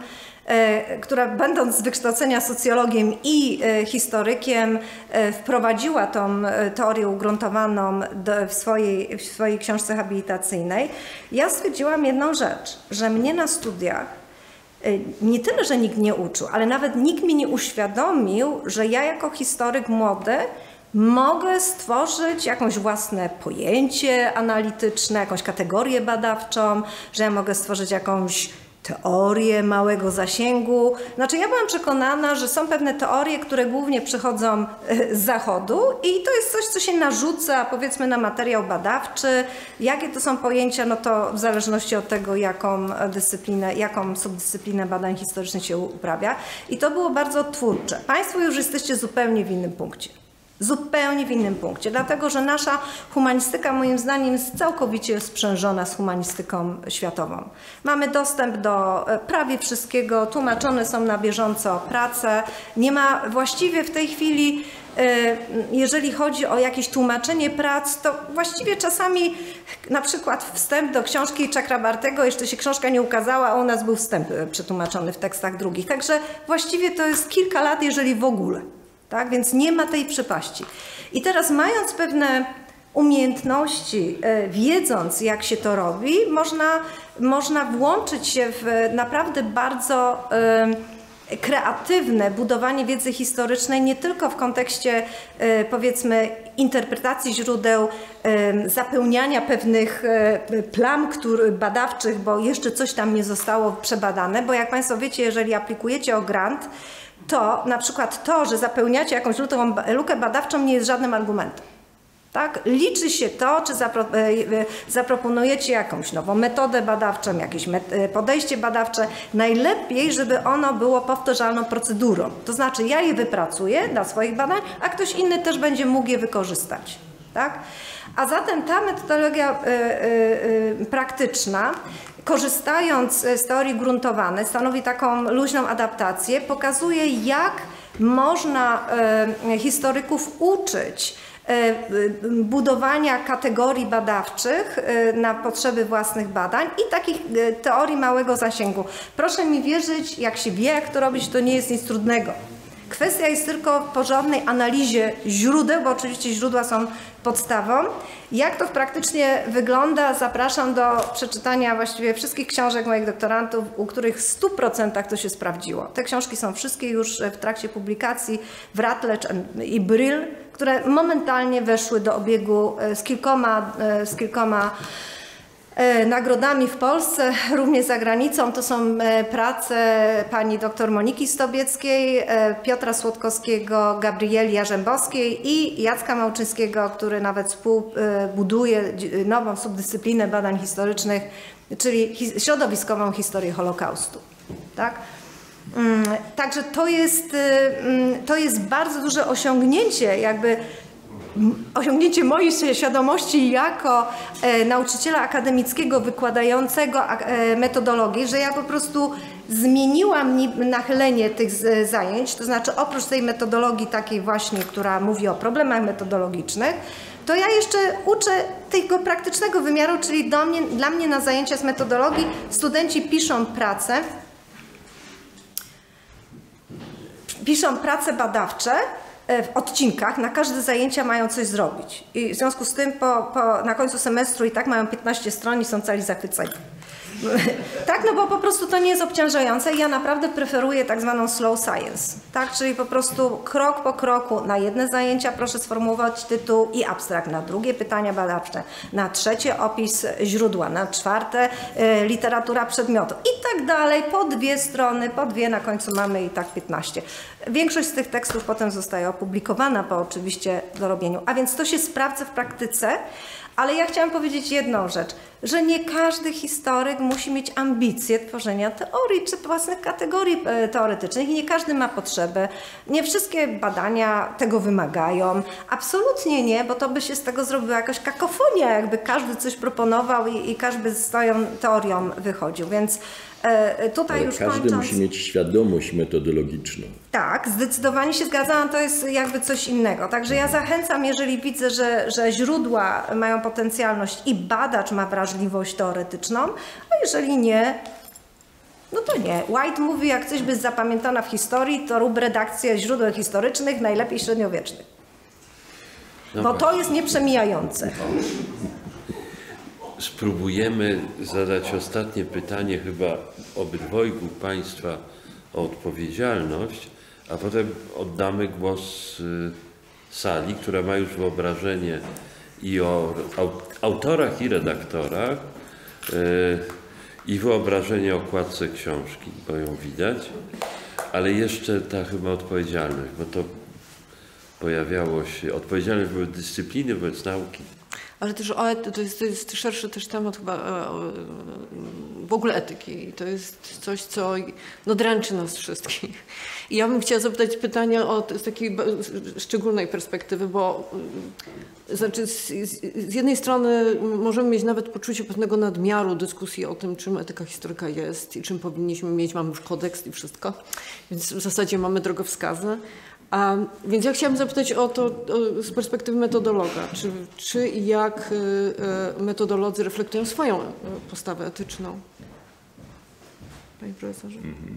która będąc z wykształcenia socjologiem i historykiem wprowadziła tą teorię ugruntowaną do, w, swojej, w swojej książce habilitacyjnej, ja stwierdziłam jedną rzecz, że mnie na studiach nie tyle, że nikt nie uczył, ale nawet nikt mi nie uświadomił, że ja jako historyk młody mogę stworzyć jakąś własne pojęcie analityczne, jakąś kategorię badawczą, że ja mogę stworzyć jakąś teorie małego zasięgu. Znaczy ja byłam przekonana, że są pewne teorie, które głównie przychodzą z zachodu i to jest coś, co się narzuca powiedzmy na materiał badawczy. Jakie to są pojęcia, no to w zależności od tego, jaką dyscyplinę, jaką subdyscyplinę badań historycznych się uprawia. I to było bardzo twórcze. Państwo już jesteście zupełnie w innym punkcie. Zupełnie w innym punkcie, dlatego że nasza humanistyka moim zdaniem jest całkowicie sprzężona z humanistyką światową. Mamy dostęp do prawie wszystkiego, tłumaczone są na bieżąco prace, nie ma właściwie w tej chwili, jeżeli chodzi o jakieś tłumaczenie prac, to właściwie czasami na przykład wstęp do książki Chakrabartego, jeszcze się książka nie ukazała, a u nas był wstęp przetłumaczony w tekstach drugich, także właściwie to jest kilka lat, jeżeli w ogóle. Tak? Więc nie ma tej przepaści. I teraz mając pewne umiejętności, wiedząc jak się to robi, można, można włączyć się w naprawdę bardzo kreatywne budowanie wiedzy historycznej, nie tylko w kontekście powiedzmy interpretacji źródeł, zapełniania pewnych plam badawczych, bo jeszcze coś tam nie zostało przebadane, bo jak Państwo wiecie, jeżeli aplikujecie o grant, to na przykład to, że zapełniacie jakąś lukę badawczą nie jest żadnym argumentem. Tak? Liczy się to, czy zaproponujecie jakąś nową metodę badawczą, jakieś podejście badawcze. Najlepiej, żeby ono było powtarzalną procedurą. To znaczy ja je wypracuję dla swoich badań, a ktoś inny też będzie mógł je wykorzystać. Tak? A zatem ta metodologia y, y, y, praktyczna, korzystając z teorii gruntowanej, stanowi taką luźną adaptację, pokazuje, jak można y, historyków uczyć budowania kategorii badawczych na potrzeby własnych badań i takich teorii małego zasięgu. Proszę mi wierzyć, jak się wie, jak to robić, to nie jest nic trudnego. Kwestia jest tylko w porządnej analizie źródeł, bo oczywiście źródła są podstawą. Jak to praktycznie wygląda, zapraszam do przeczytania właściwie wszystkich książek moich doktorantów, u których w stu procentach to się sprawdziło. Te książki są wszystkie już w trakcie publikacji w Routledge i Brill, które momentalnie weszły do obiegu z kilkoma, z kilkoma nagrodami w Polsce, również za granicą. To są prace pani doktor Moniki Stobieckiej, Piotra Słodkowskiego, Gabrieli Jarzębowskiej i Jacka Małczyńskiego, który nawet współbuduje nową subdyscyplinę badań historycznych, czyli środowiskową historię Holokaustu. Tak? Także to jest, to jest bardzo duże osiągnięcie, jakby osiągnięcie mojej świadomości jako nauczyciela akademickiego wykładającego metodologię, że ja po prostu zmieniłam nachylenie tych zajęć, to znaczy oprócz tej metodologii takiej właśnie, która mówi o problemach metodologicznych, to ja jeszcze uczę tego praktycznego wymiaru, czyli do mnie, dla mnie na zajęcia z metodologii studenci piszą pracę, piszą prace badawcze w odcinkach, na każde zajęcia mają coś zrobić i w związku z tym po, po, na końcu semestru i tak mają piętnaście stron i są cali zachwyceni. Tak, no bo po prostu to nie jest obciążające. Ja naprawdę preferuję tak zwaną slow science, tak, czyli po prostu krok po kroku na jedne zajęcia proszę sformułować tytuł i abstrakt, na drugie pytania badawcze, na trzecie opis źródła, na czwarte y, literatura przedmiotu i tak dalej, po dwie strony, po dwie, na końcu mamy i tak piętnaście. Większość z tych tekstów potem zostaje opublikowana po oczywiście dorobieniu, a więc to się sprawdza w praktyce. Ale ja chciałam powiedzieć jedną rzecz, że nie każdy historyk musi mieć ambicje tworzenia teorii czy własnych kategorii teoretycznych i nie każdy ma potrzebę. Nie wszystkie badania tego wymagają. Absolutnie nie, bo to by się z tego zrobiła jakaś kakofonia, jakby każdy coś proponował i, i każdy z swoją teorią wychodził. Więc tutaj ale już każdy kończąc, musi mieć świadomość metodologiczną. Tak, zdecydowanie się zgadzam, to jest jakby coś innego. Także ja zachęcam, jeżeli widzę, że, że źródła mają potencjalność i badacz ma wrażliwość teoretyczną, a jeżeli nie, no to nie. White mówi, jak coś by zapamiętana w historii, to rób redakcję źródeł historycznych, najlepiej średniowiecznych. No bo to jest nieprzemijające. Spróbujemy zadać ostatnie pytanie chyba obydwojgu Państwa o odpowiedzialność, a potem oddamy głos sali, która ma już wyobrażenie i o autorach i redaktorach, i wyobrażenie o okładce książki, bo ją widać, ale jeszcze ta chyba odpowiedzialność, bo to pojawiało się, odpowiedzialność wobec dyscypliny, wobec nauki. Ale też o to jest, to jest szerszy też temat chyba w ogóle etyki i to jest coś, co no, dręczy nas wszystkich. I ja bym chciała zapytać pytania o, z takiej szczególnej perspektywy, bo znaczy z, z jednej strony możemy mieć nawet poczucie pewnego nadmiaru dyskusji o tym, czym etyka historyka jest i czym powinniśmy mieć. Mamy już kodeks i wszystko, więc w zasadzie mamy drogowskazy. A, więc ja chciałam zapytać o to o, z perspektywy metodologa, czy, czy i jak y, metodolodzy reflektują swoją postawę etyczną? Panie profesorze, mm-hmm.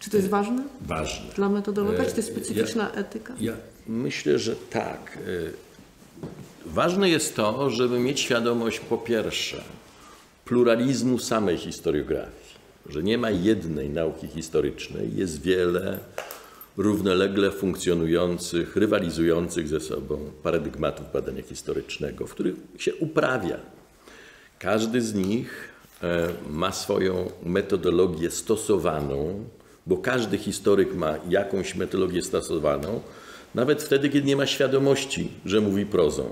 czy to jest ważne? Ważne. Dla metodologa, czy to jest specyficzna ja, etyka? Ja myślę, że tak. Ważne jest to, żeby mieć świadomość po pierwsze pluralizmu samej historiografii, że nie ma jednej nauki historycznej, jest wiele równolegle funkcjonujących, rywalizujących ze sobą paradygmatów badania historycznego, w których się uprawia. Każdy z nich ma swoją metodologię stosowaną, bo każdy historyk ma jakąś metodologię stosowaną, nawet wtedy, kiedy nie ma świadomości, że mówi prozą.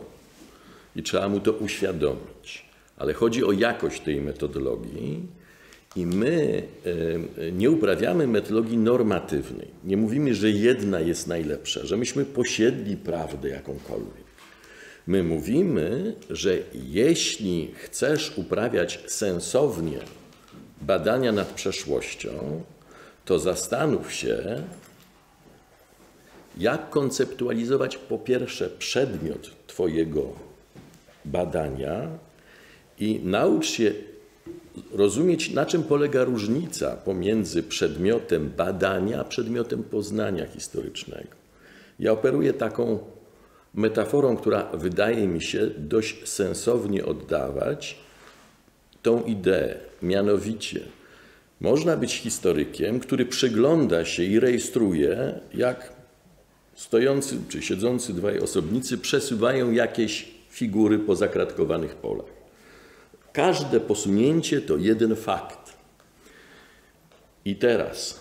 I trzeba mu to uświadomić. Ale chodzi o jakość tej metodologii. I my nie uprawiamy metodologii normatywnej. Nie mówimy, że jedna jest najlepsza, że myśmy posiedli prawdę jakąkolwiek. My mówimy, że jeśli chcesz uprawiać sensownie badania nad przeszłością, to zastanów się, jak konceptualizować po pierwsze przedmiot twojego badania i naucz się rozumieć, na czym polega różnica pomiędzy przedmiotem badania a przedmiotem poznania historycznego. Ja operuję taką metaforą, która wydaje mi się dość sensownie oddawać tą ideę, mianowicie można być historykiem, który przygląda się i rejestruje, jak stojący czy siedzący dwaj osobnicy przesuwają jakieś figury po zakratkowanych polach. Każde posunięcie to jeden fakt. I teraz,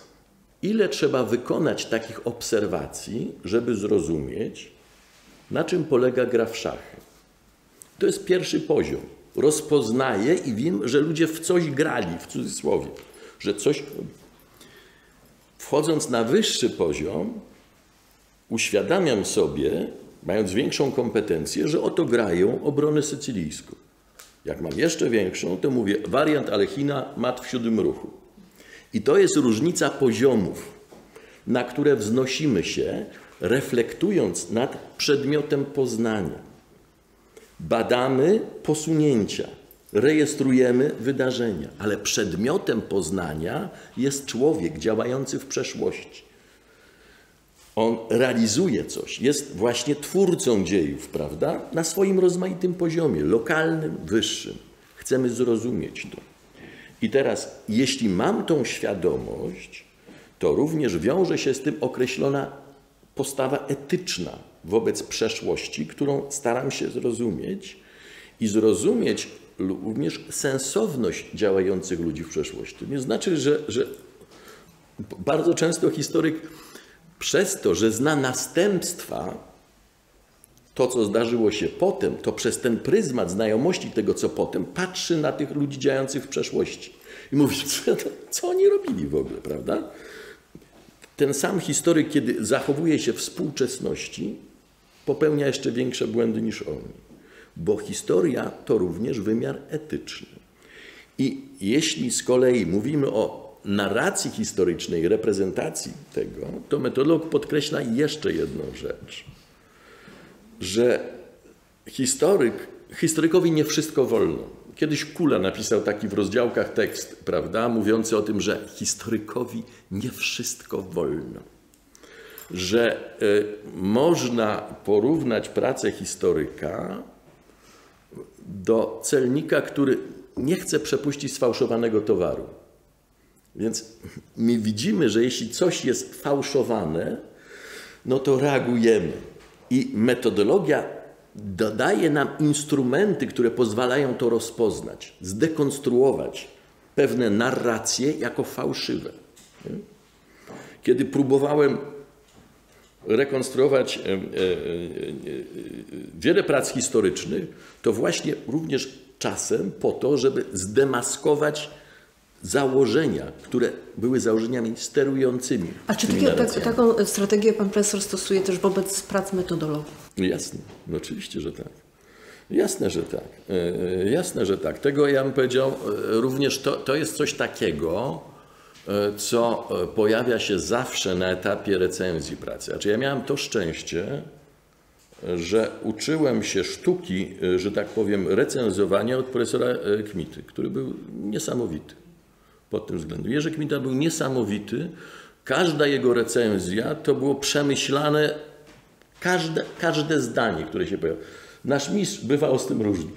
ile trzeba wykonać takich obserwacji, żeby zrozumieć, na czym polega gra w szachy? To jest pierwszy poziom. Rozpoznaję i wiem, że ludzie w coś grali, w cudzysłowie, że coś... Wchodząc na wyższy poziom, uświadamiam sobie, mając większą kompetencję, że oto grają obronę sycylijską. Jak mam jeszcze większą, to mówię wariant Alechina, mat w siódmym ruchu. I to jest różnica poziomów, na które wznosimy się, reflektując nad przedmiotem poznania. Badamy posunięcia, rejestrujemy wydarzenia, ale przedmiotem poznania jest człowiek działający w przeszłości. On realizuje coś, jest właśnie twórcą dziejów, prawda? Na swoim rozmaitym poziomie, lokalnym, wyższym. Chcemy zrozumieć to. I teraz, jeśli mam tą świadomość, to również wiąże się z tym określona postawa etyczna wobec przeszłości, którą staram się zrozumieć i zrozumieć również sensowność działających ludzi w przeszłości. To nie znaczy, że, że bardzo często historyk przez to, że zna następstwa, to co zdarzyło się potem, to przez ten pryzmat znajomości tego, co potem, patrzy na tych ludzi działających w przeszłości i mówi, co oni robili w ogóle, prawda? Ten sam historyk, kiedy zachowuje się w współczesności, popełnia jeszcze większe błędy niż oni, bo historia to również wymiar etyczny. I jeśli z kolei mówimy o narracji historycznej, reprezentacji tego, to metodolog podkreśla jeszcze jedną rzecz, że historyk, historykowi nie wszystko wolno. Kiedyś Kula napisał taki w rozdziałkach tekst, prawda, mówiący o tym, że historykowi nie wszystko wolno. Że y, można porównać pracę historyka do celnika, który nie chce przepuścić sfałszowanego towaru. Więc my widzimy, że jeśli coś jest fałszowane, no to reagujemy. I metodologia dodaje nam instrumenty, które pozwalają to rozpoznać, zdekonstruować pewne narracje jako fałszywe. Kiedy próbowałem rekonstruować wiele prac historycznych, to właśnie również czasem po to, żeby zdemaskować założenia, które były założeniami sterującymi. A czy takiego, tak, taką strategię pan profesor stosuje też wobec prac metodologów? Jasne, no oczywiście, że tak. Jasne, że tak. E, jasne, że tak. Tego ja bym powiedział, również to, to jest coś takiego, co pojawia się zawsze na etapie recenzji pracy. Znaczy ja miałem to szczęście, że uczyłem się sztuki, że tak powiem, recenzowania od profesora Kmity, który był niesamowity. Pod tym względem. Jerzy Kmita był niesamowity. Każda jego recenzja to było przemyślane, każde, każde zdanie, które się pojawiło. Nasz mistrz bywał z tym różny.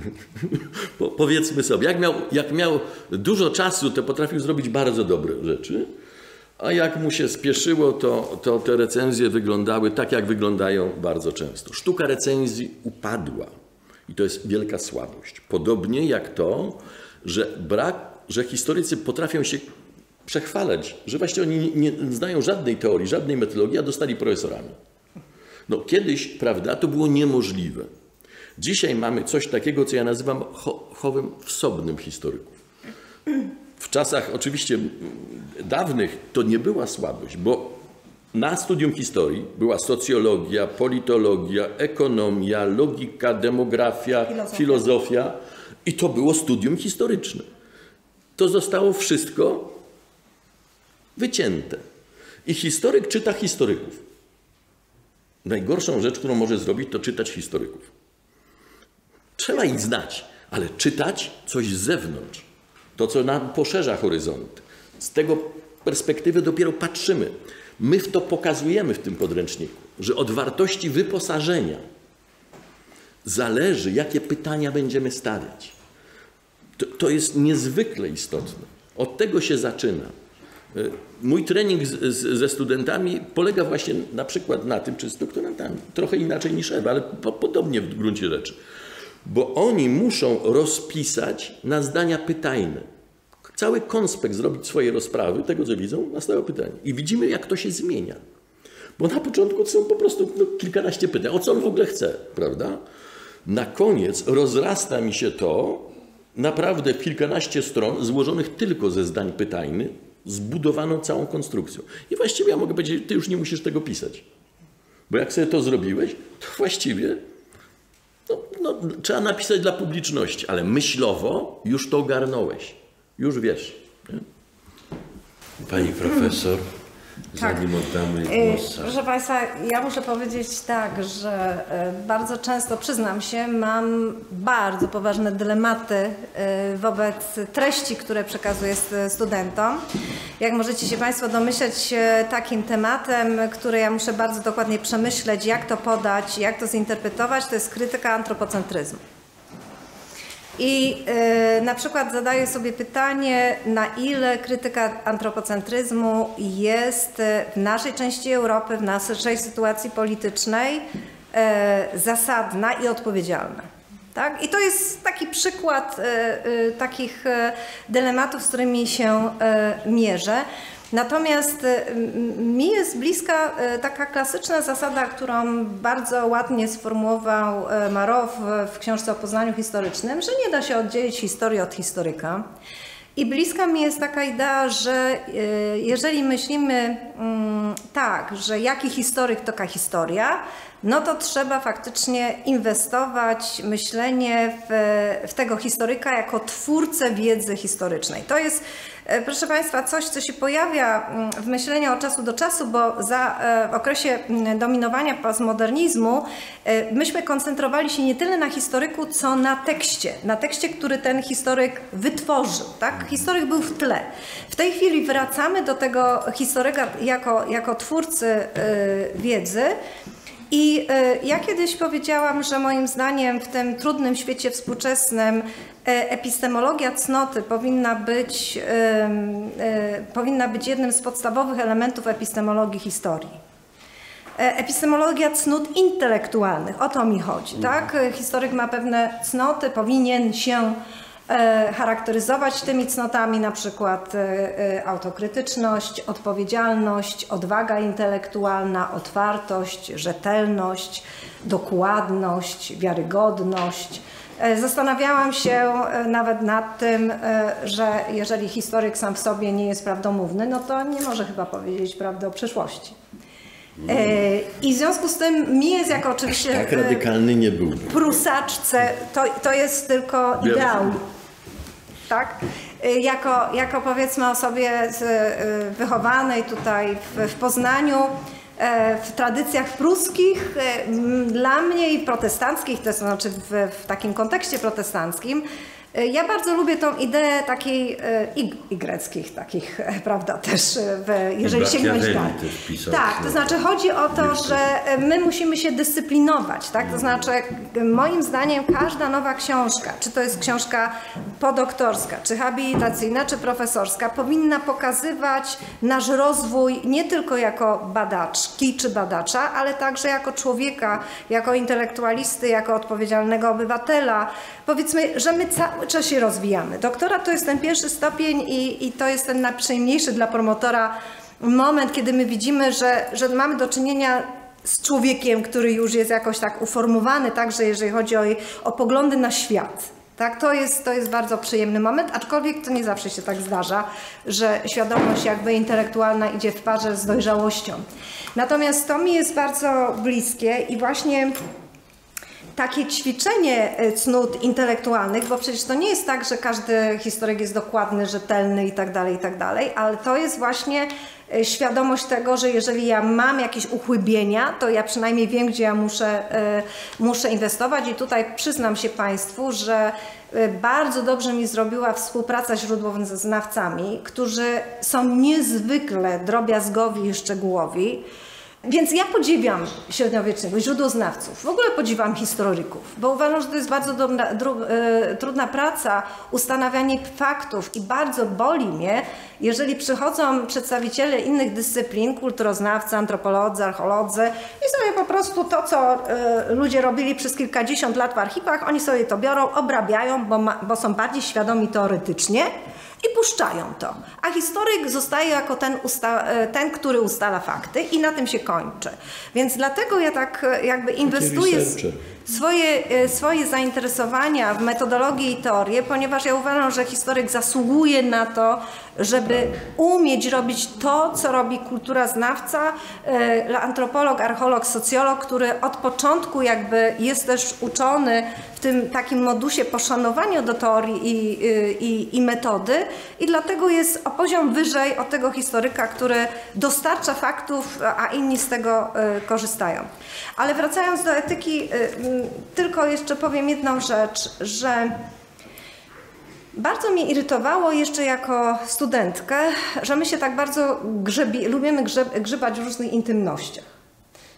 po, powiedzmy sobie, jak miał, jak miał dużo czasu, to potrafił zrobić bardzo dobre rzeczy, a jak mu się spieszyło, to, to te recenzje wyglądały tak, jak wyglądają bardzo często. Sztuka recenzji upadła i to jest wielka słabość. Podobnie jak to, że brak że historycy potrafią się przechwalać, że właśnie oni nie znają żadnej teorii, żadnej metodologii, a dostali profesorami. No kiedyś, prawda, to było niemożliwe. Dzisiaj mamy coś takiego, co ja nazywam cho chowem wsobnym historyków. W czasach oczywiście dawnych to nie była słabość, bo Na studium historii była socjologia, politologia, ekonomia, logika, demografia, filozofia. filozofia i to było studium historyczne. To zostało wszystko wycięte. I historyk czyta historyków. Najgorszą rzecz, którą może zrobić, to czytać historyków. Trzeba ich znać, ale czytać coś z zewnątrz. To, co nam poszerza horyzonty. Z tego perspektywy dopiero patrzymy. My w to pokazujemy w tym podręczniku, że od wartości wyposażenia zależy, jakie pytania będziemy stawiać. To, to jest niezwykle istotne. Od tego się zaczyna. Mój trening z, z, ze studentami polega właśnie na przykład na tym, czy z doktorantami, trochę inaczej niż Ewa, ale po, podobnie w gruncie rzeczy. Bo oni muszą rozpisać na zdania pytajne. Cały konspekt zrobić swojej rozprawy, tego co widzą, na stałe pytanie. I widzimy, jak to się zmienia. Bo na początku są po prostu no, kilkanaście pytań. O co on w ogóle chce, prawda? Na koniec rozrasta mi się to naprawdę w kilkanaście stron złożonych tylko ze zdań pytajnych, zbudowaną całą konstrukcją. I właściwie ja mogę powiedzieć, ty już nie musisz tego pisać. Bo jak sobie to zrobiłeś, to właściwie no, no, trzeba napisać dla publiczności, ale myślowo już to ogarnąłeś. Już wiesz. Nie? Pani profesor, tak. Zanim oddamy głos. Proszę Państwa, ja muszę powiedzieć tak, że bardzo często, przyznam się, mam bardzo poważne dylematy wobec treści, które przekazuję studentom. Jak możecie się Państwo domyśleć, takim tematem, który ja muszę bardzo dokładnie przemyśleć, jak to podać, jak to zinterpretować, to jest krytyka antropocentryzmu. I y, na przykład zadaję sobie pytanie, na ile krytyka antropocentryzmu jest w naszej części Europy, w naszej sytuacji politycznej y, zasadna i odpowiedzialna. Tak? I to jest taki przykład y, y, takich y, dylematów, z którymi się y, mierzę. Natomiast mi jest bliska taka klasyczna zasada, którą bardzo ładnie sformułował Marow w książce o Poznaniu historycznym, że nie da się oddzielić historii od historyka. I bliska mi jest taka idea, że jeżeli myślimy tak, że jaki historyk, taka historia, no to trzeba faktycznie inwestować myślenie w, w tego historyka jako twórcę wiedzy historycznej. To jest, proszę Państwa, coś, co się pojawia w myśleniu od czasu do czasu, bo za, w okresie dominowania postmodernizmu myśmy koncentrowali się nie tyle na historyku, co na tekście, na tekście, który ten historyk wytworzył. Tak? Historyk był w tle. W tej chwili wracamy do tego historyka jako, jako twórcy wiedzy. I ja kiedyś powiedziałam, że moim zdaniem w tym trudnym świecie współczesnym epistemologia cnoty powinna być, powinna być jednym z podstawowych elementów epistemologii historii. Epistemologia cnót intelektualnych, o to mi chodzi, tak? Historyk ma pewne cnoty, powinien się charakteryzować tymi cnotami, na przykład autokrytyczność, odpowiedzialność, odwaga intelektualna, otwartość, rzetelność, dokładność, wiarygodność. Zastanawiałam się nawet nad tym, że jeżeli historyk sam w sobie nie jest prawdomówny, no to nie może chyba powiedzieć prawdy o przyszłości. I w związku z tym mi jest jako oczywiście tak radykalny nie był. Prusaczce, to, to jest tylko ideał. Tak? Jako, jako powiedzmy osobie wychowanej tutaj w, w Poznaniu, w tradycjach pruskich, dla mnie i protestanckich, to znaczy w, w takim kontekście protestanckim, ja bardzo lubię tą ideę takiej i, i greckich takich, prawda, też, w, jeżeli sięgnąć dalej. Tak, to znaczy chodzi o to, że my musimy się dyscyplinować, tak, to znaczy moim zdaniem każda nowa książka, czy to jest książka podoktorska, czy habilitacyjna, czy profesorska, powinna pokazywać nasz rozwój nie tylko jako badaczki czy badacza, ale także jako człowieka, jako intelektualisty, jako odpowiedzialnego obywatela. Powiedzmy, że my cały czas się rozwijamy. Doktorat to jest ten pierwszy stopień i, i to jest ten najprzyjemniejszy dla promotora moment, kiedy my widzimy, że, że mamy do czynienia z człowiekiem, który już jest jakoś tak uformowany, także jeżeli chodzi o, o poglądy na świat. Tak, to jest, to jest bardzo przyjemny moment, aczkolwiek to nie zawsze się tak zdarza, że świadomość jakby intelektualna idzie w parze z dojrzałością. Natomiast to mi jest bardzo bliskie i właśnie takie ćwiczenie cnót intelektualnych, bo przecież to nie jest tak, że każdy historyk jest dokładny, rzetelny i tak dalej, i tak dalej, ale to jest właśnie świadomość tego, że jeżeli ja mam jakieś uchybienia, to ja przynajmniej wiem, gdzie ja muszę, muszę inwestować. I tutaj przyznam się Państwu, że bardzo dobrze mi zrobiła współpraca źródłowa ze znawcami, którzy są niezwykle drobiazgowi i szczegółowi. Więc ja podziwiam średniowiecznych źródłoznawców, w ogóle podziwiam historyków, bo uważam, że to jest bardzo dobra, dru, y, trudna praca, ustanawianie faktów i bardzo boli mnie, jeżeli przychodzą przedstawiciele innych dyscyplin, kulturoznawcy, antropolodzy, archeolodzy i sobie po prostu to, co y, ludzie robili przez kilkadziesiąt lat w archiwach, oni sobie to biorą, obrabiają, bo, ma, bo są bardziej świadomi teoretycznie. I puszczają to, a historyk zostaje jako ten, ten, który ustala fakty i na tym się kończy. Więc dlatego ja tak jakby inwestuję swoje, swoje zainteresowania w metodologię i teorię, ponieważ ja uważam, że historyk zasługuje na to, żeby umieć robić to, co robi kulturoznawca, antropolog, archeolog, socjolog, który od początku jakby jest też uczony w tym takim modusie poszanowania do teorii i, i, i metody i dlatego jest o poziom wyżej od tego historyka, który dostarcza faktów, a inni z tego korzystają. Ale wracając do etyki, tylko jeszcze powiem jedną rzecz, że bardzo mnie irytowało jeszcze jako studentkę, że my się tak bardzo grzebi, lubimy grzeb, grzebać w różnych intymnościach.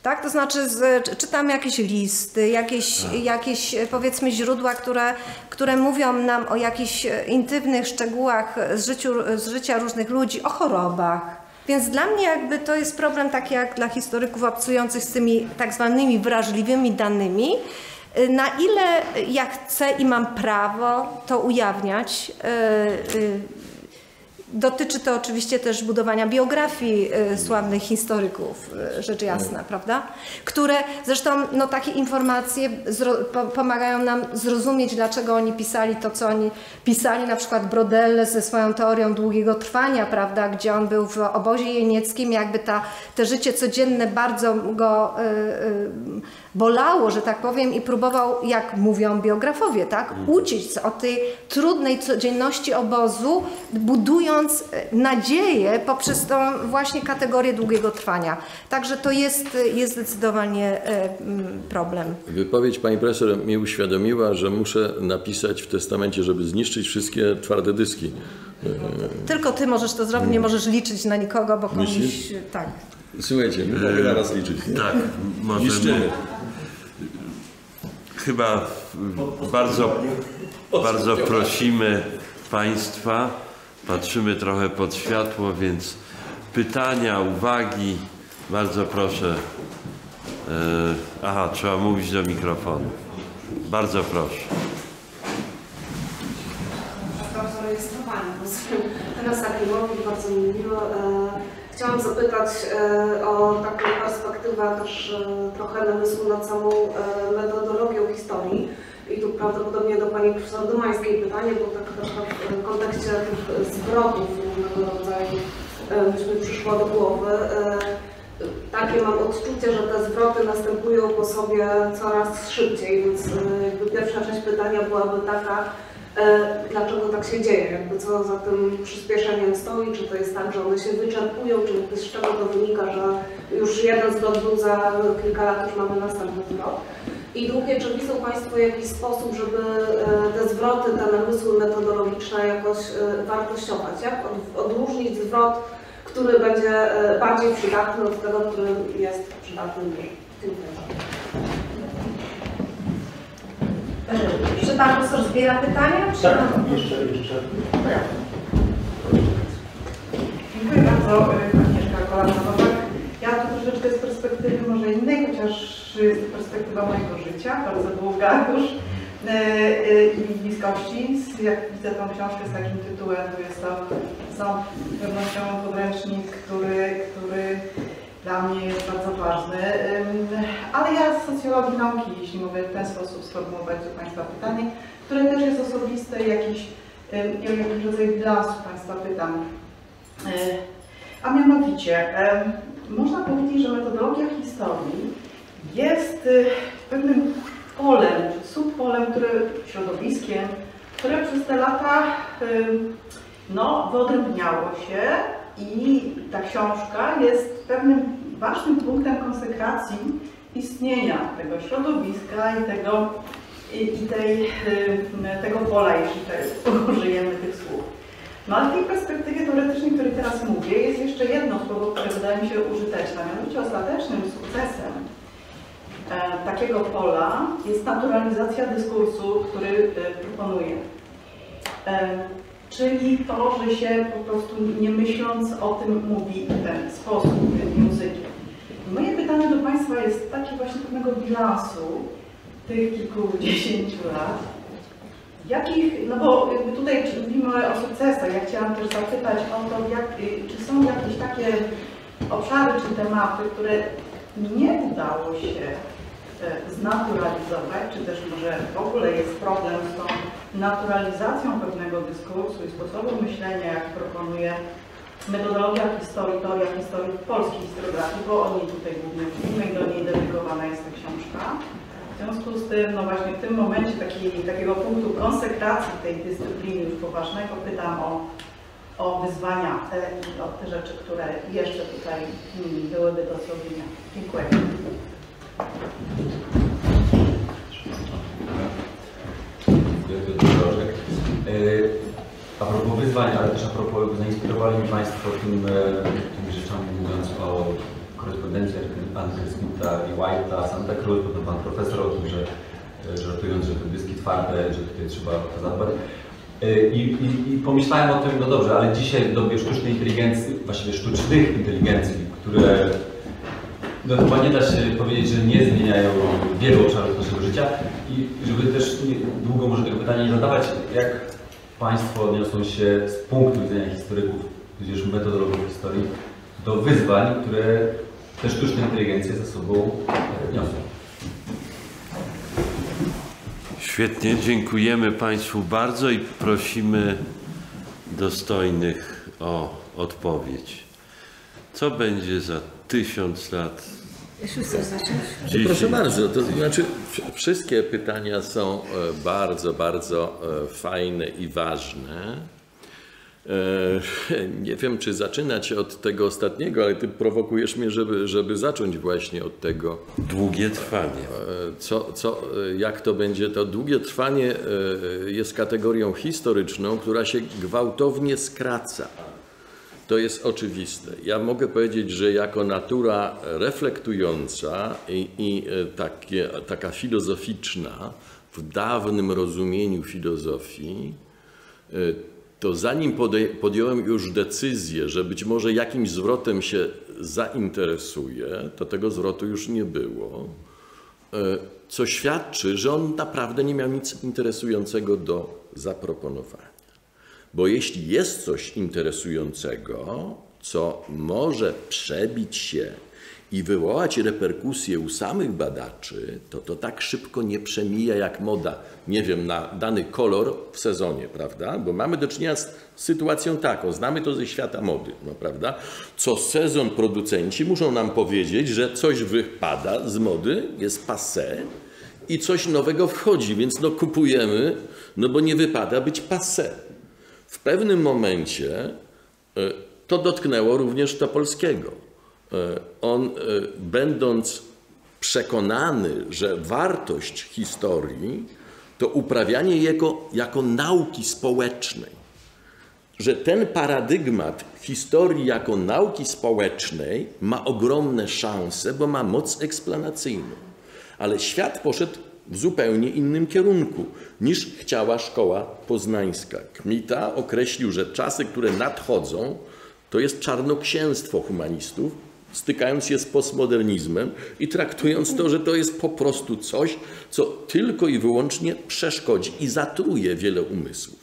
Tak? To znaczy z, czytam jakieś listy, jakieś, jakieś powiedzmy źródła, które, które mówią nam o jakichś intymnych szczegółach z, życiu, z życia różnych ludzi, o chorobach. Więc dla mnie jakby to jest problem taki jak dla historyków obcujących z tymi tak zwanymi wrażliwymi danymi. Na ile ja chcę i mam prawo to ujawniać. Dotyczy to oczywiście też budowania biografii sławnych historyków, rzecz jasna, prawda? Które zresztą no, takie informacje pomagają nam zrozumieć, dlaczego oni pisali to, co oni pisali, na przykład Brodelle ze swoją teorią długiego trwania, prawda? Gdzie on był w obozie jenieckim, jakby ta, te życie codzienne bardzo go y, y, bolało, że tak powiem, i próbował, jak mówią biografowie, tak? Uciec od tej trudnej codzienności obozu, budując nadzieję poprzez tą właśnie kategorię długiego trwania. Także to jest, jest zdecydowanie problem. Wypowiedź pani profesor mi uświadomiła, że muszę napisać w testamencie, żeby zniszczyć wszystkie twarde dyski. Tylko ty możesz to zrobić, nie możesz liczyć na nikogo, bo komuś... Myślisz? Tak. Słuchajcie, my mogę na raz liczyć. Nie? Tak, możemy. Chyba bardzo, bardzo prosimy Państwa. Patrzymy trochę pod światło, więc pytania, uwagi, bardzo proszę. Aha, trzeba mówić do mikrofonu. Bardzo proszę. Zostałam zarejestrowana, teraz mówi, bardzo mi miło. Chciałam zapytać o taką perspektywę też trochę namysłu nad samą metodologią historii. I tu prawdopodobnie do pani profesor Domańskiej pytanie, bo tak w kontekście tych zwrotów różnego rodzaju już mi przyszło do głowy. Takie mam odczucie, że te zwroty następują po sobie coraz szybciej, więc jakby pierwsza część pytania byłaby taka, dlaczego tak się dzieje, jakby co za tym przyspieszeniem stoi, czy to jest tak, że one się wyczerpują, czy z czego to wynika, że już jeden zwrot był za kilka lat, już mamy następny zwrot. I drugie, czy widzą Państwo jakiś sposób, żeby te zwroty, te namysły metodologiczne jakoś wartościować? Jak odróżnić zwrot, który będzie bardziej przydatny od tego, który jest przydatny? Czy Pan profesor zbiera pytania? Czy tak, pan... jeszcze, jeszcze. Ja. Dziękuję bardzo, Agnieszka Kolanowak. Ja tu troszeczkę z perspektywy może innej, chociaż jest to perspektywa mojego życia, bardzo długa już i bliskości. Jak widzę tą książkę z takim tytułem, to jest to z całą pewnością podręcznik, który, który dla mnie jest bardzo ważny. Ale ja z socjologii nauki, jeśli mogę w ten sposób sformułować do Państwa pytanie, które też jest jest tutaj jakiś, nie wiem, jakiś rodzaj blasu, Państwa pytam. A mianowicie, można powiedzieć, że metodologia historii jest pewnym polem, subpolem, które, środowiskiem, które przez te lata no, wyodrębniało się i ta książka jest pewnym ważnym punktem konsekracji istnienia tego środowiska i tego, i, i tej, tego pola, jeśli tutaj użyjemy tych słów. No ale w tej perspektywie teoretycznej, o której teraz mówię, jest jeszcze jedno słowo, które wydaje mi się użyteczne, mianowicie ostatecznym sukcesem e, takiego pola jest naturalizacja dyskursu, który e, proponuje. E, czyli to, że się po prostu nie myśląc o tym mówi w ten sposób, tym językiem. Moje pytanie do Państwa jest takie właśnie pewnego bilansu tych kilkudziesięciu lat. Jakich, no bo tutaj mówimy o sukcesach, ja chciałam też zapytać o to, jak, czy są jakieś takie obszary czy tematy, które nie udało się znaturalizować, czy też może w ogóle jest problem z tą naturalizacją pewnego dyskursu i sposobu myślenia, jak proponuje metodologia historii, teoria historii polskiej historiografii, bo o niej tutaj głównie mówimy i do niej dedykowana jest ta książka. W związku z tym, no właśnie w tym momencie taki, takiego punktu konsekracji tej dyscypliny już poważnego pytam o, o wyzwania te, i o te rzeczy, które jeszcze tutaj hmm, byłyby do zrobienia. Dziękuję. A propos wyzwań, ale też a propos, zainspirowali mi Państwo tym, tymi rzeczami, mówiąc o korespondencji Smita i White'a, Santa Cruz, potem Pan Profesor o tym, że żartując, że te dyski twarde, że tutaj trzeba to zadbać. I, i, I pomyślałem o tym, no dobrze, ale dzisiaj w dobie sztucznej inteligencji, właściwie sztucznych inteligencji, które no chyba nie da się powiedzieć, że nie zmieniają wielu obszarów naszego życia i żeby też długo może tego pytania nie zadawać, jak Państwo odniosą się z punktu widzenia historyków, tudzież metodologów historii, do wyzwań, które te sztuczne inteligencje ze sobą niosą. Świetnie, dziękujemy Państwu bardzo i prosimy dostojnych o odpowiedź. Co będzie za tysiąc lat? Proszę bardzo, to znaczy wszystkie pytania są bardzo, bardzo fajne i ważne. Nie wiem, czy zaczynać od tego ostatniego, ale Ty prowokujesz mnie, żeby, żeby zacząć właśnie od tego. Długie trwanie. Co, co, jak to będzie? To długie trwanie jest kategorią historyczną, która się gwałtownie skraca. To jest oczywiste. Ja mogę powiedzieć, że jako natura reflektująca i, i takie, taka filozoficzna, w dawnym rozumieniu filozofii, to zanim podjąłem już decyzję, że być może jakimś zwrotem się zainteresuję, to tego zwrotu już nie było, co świadczy, że on naprawdę nie miał nic interesującego do zaproponowania. Bo jeśli jest coś interesującego, co może przebić się i wywołać reperkusje u samych badaczy, to to tak szybko nie przemija jak moda, nie wiem, na dany kolor w sezonie, prawda? Bo mamy do czynienia z sytuacją taką, znamy to ze świata mody, no, prawda? Co sezon producenci muszą nam powiedzieć, że coś wypada z mody, jest passé i coś nowego wchodzi, więc no kupujemy, no bo nie wypada być passé. W pewnym momencie y, to dotknęło również Topolskiego. On, będąc przekonany, że wartość historii to uprawianie jego jako nauki społecznej, że ten paradygmat historii jako nauki społecznej ma ogromne szanse, bo ma moc eksplanacyjną. Ale świat poszedł w zupełnie innym kierunku niż chciała szkoła poznańska. Kmita określił, że czasy, które nadchodzą, to jest czarnoksięstwo humanistów, stykając się z postmodernizmem i traktując to, że to jest po prostu coś, co tylko i wyłącznie przeszkodzi i zatruje wiele umysłów.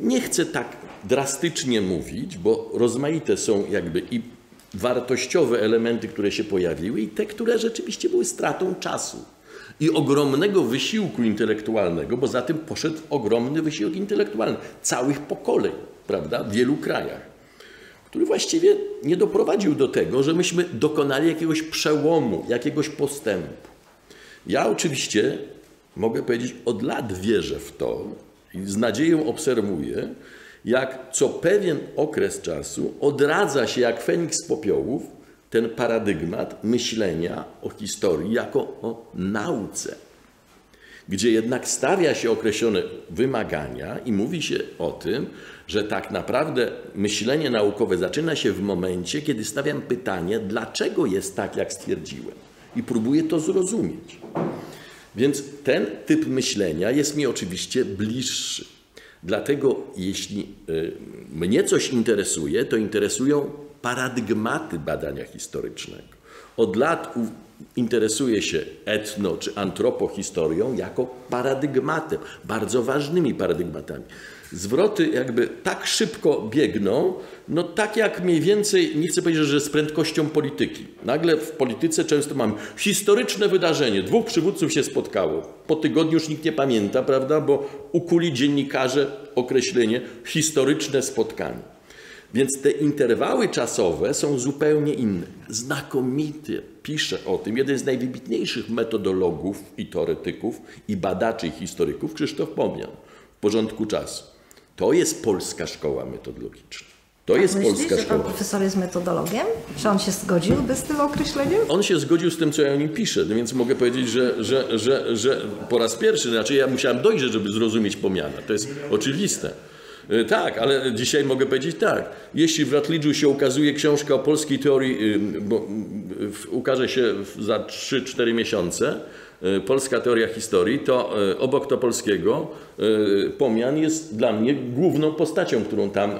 Nie chcę tak drastycznie mówić, bo rozmaite są jakby i wartościowe elementy, które się pojawiły i te, które rzeczywiście były stratą czasu. i ogromnego wysiłku intelektualnego, bo za tym poszedł ogromny wysiłek intelektualny całych pokoleń, prawda, w wielu krajach, który właściwie nie doprowadził do tego, że myśmy dokonali jakiegoś przełomu, jakiegoś postępu. Ja oczywiście mogę powiedzieć, od lat wierzę w to i z nadzieją obserwuję, jak co pewien okres czasu odradza się jak feniks z popiołów ten paradygmat myślenia o historii jako o nauce, gdzie jednak stawia się określone wymagania i mówi się o tym, że tak naprawdę myślenie naukowe zaczyna się w momencie, kiedy stawiam pytanie, dlaczego jest tak, jak stwierdziłem, i próbuję to zrozumieć. Więc ten typ myślenia jest mi oczywiście bliższy. Dlatego jeśli mnie coś interesuje, to interesują paradygmaty badania historycznego. Od lat interesuję się etno- czy antropohistorią jako paradygmatem, bardzo ważnymi paradygmatami. Zwroty jakby tak szybko biegną, no tak jak mniej więcej, nie chcę powiedzieć, że z prędkością polityki. Nagle w polityce często mamy historyczne wydarzenie, dwóch przywódców się spotkało. Po tygodniu już nikt nie pamięta, prawda, bo ukuli dziennikarze określenie historyczne spotkanie. Więc te interwały czasowe są zupełnie inne. Znakomity pisze o tym jeden z najwybitniejszych metodologów i teoretyków, i badaczy, i historyków, Krzysztof Pomian. W porządku czasu. To jest polska szkoła metodologiczna. To tak, jest myślisz, polska że szkoła. Pan profesor jest metodologiem? Czy on się zgodziłby z tym określeniem? On się zgodził z tym, co ja o nim piszę, więc mogę powiedzieć, że, że, że, że po raz pierwszy, znaczy ja musiałem dojrzeć, żeby zrozumieć Pomiana. To jest oczywiste. Tak, ale dzisiaj mogę powiedzieć tak. Jeśli w Rutledge'u się ukazuje książka o polskiej teorii, bo ukaże się za trzy cztery miesiące, Polska teoria historii, to obok Topolskiego Pomian jest dla mnie główną postacią, którą tam,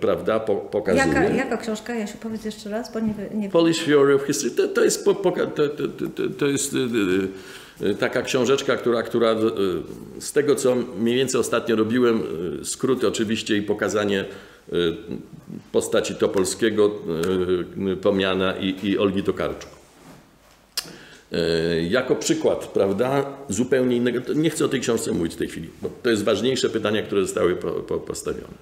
prawda, pokazuje. Jaka, jaka książka? Ja się powiedz jeszcze raz, bo nie, nie... Polish Theory of History. To, to jest, to, to, to jest taka książeczka, która, która z tego, co mniej więcej ostatnio robiłem, skróty oczywiście i pokazanie postaci Topolskiego, Pomiana i, i Olgi Tokarczuk. Jako przykład, prawda, zupełnie innego. Nie chcę o tej książce mówić w tej chwili, bo to jest ważniejsze pytania, które zostały po, po postawione.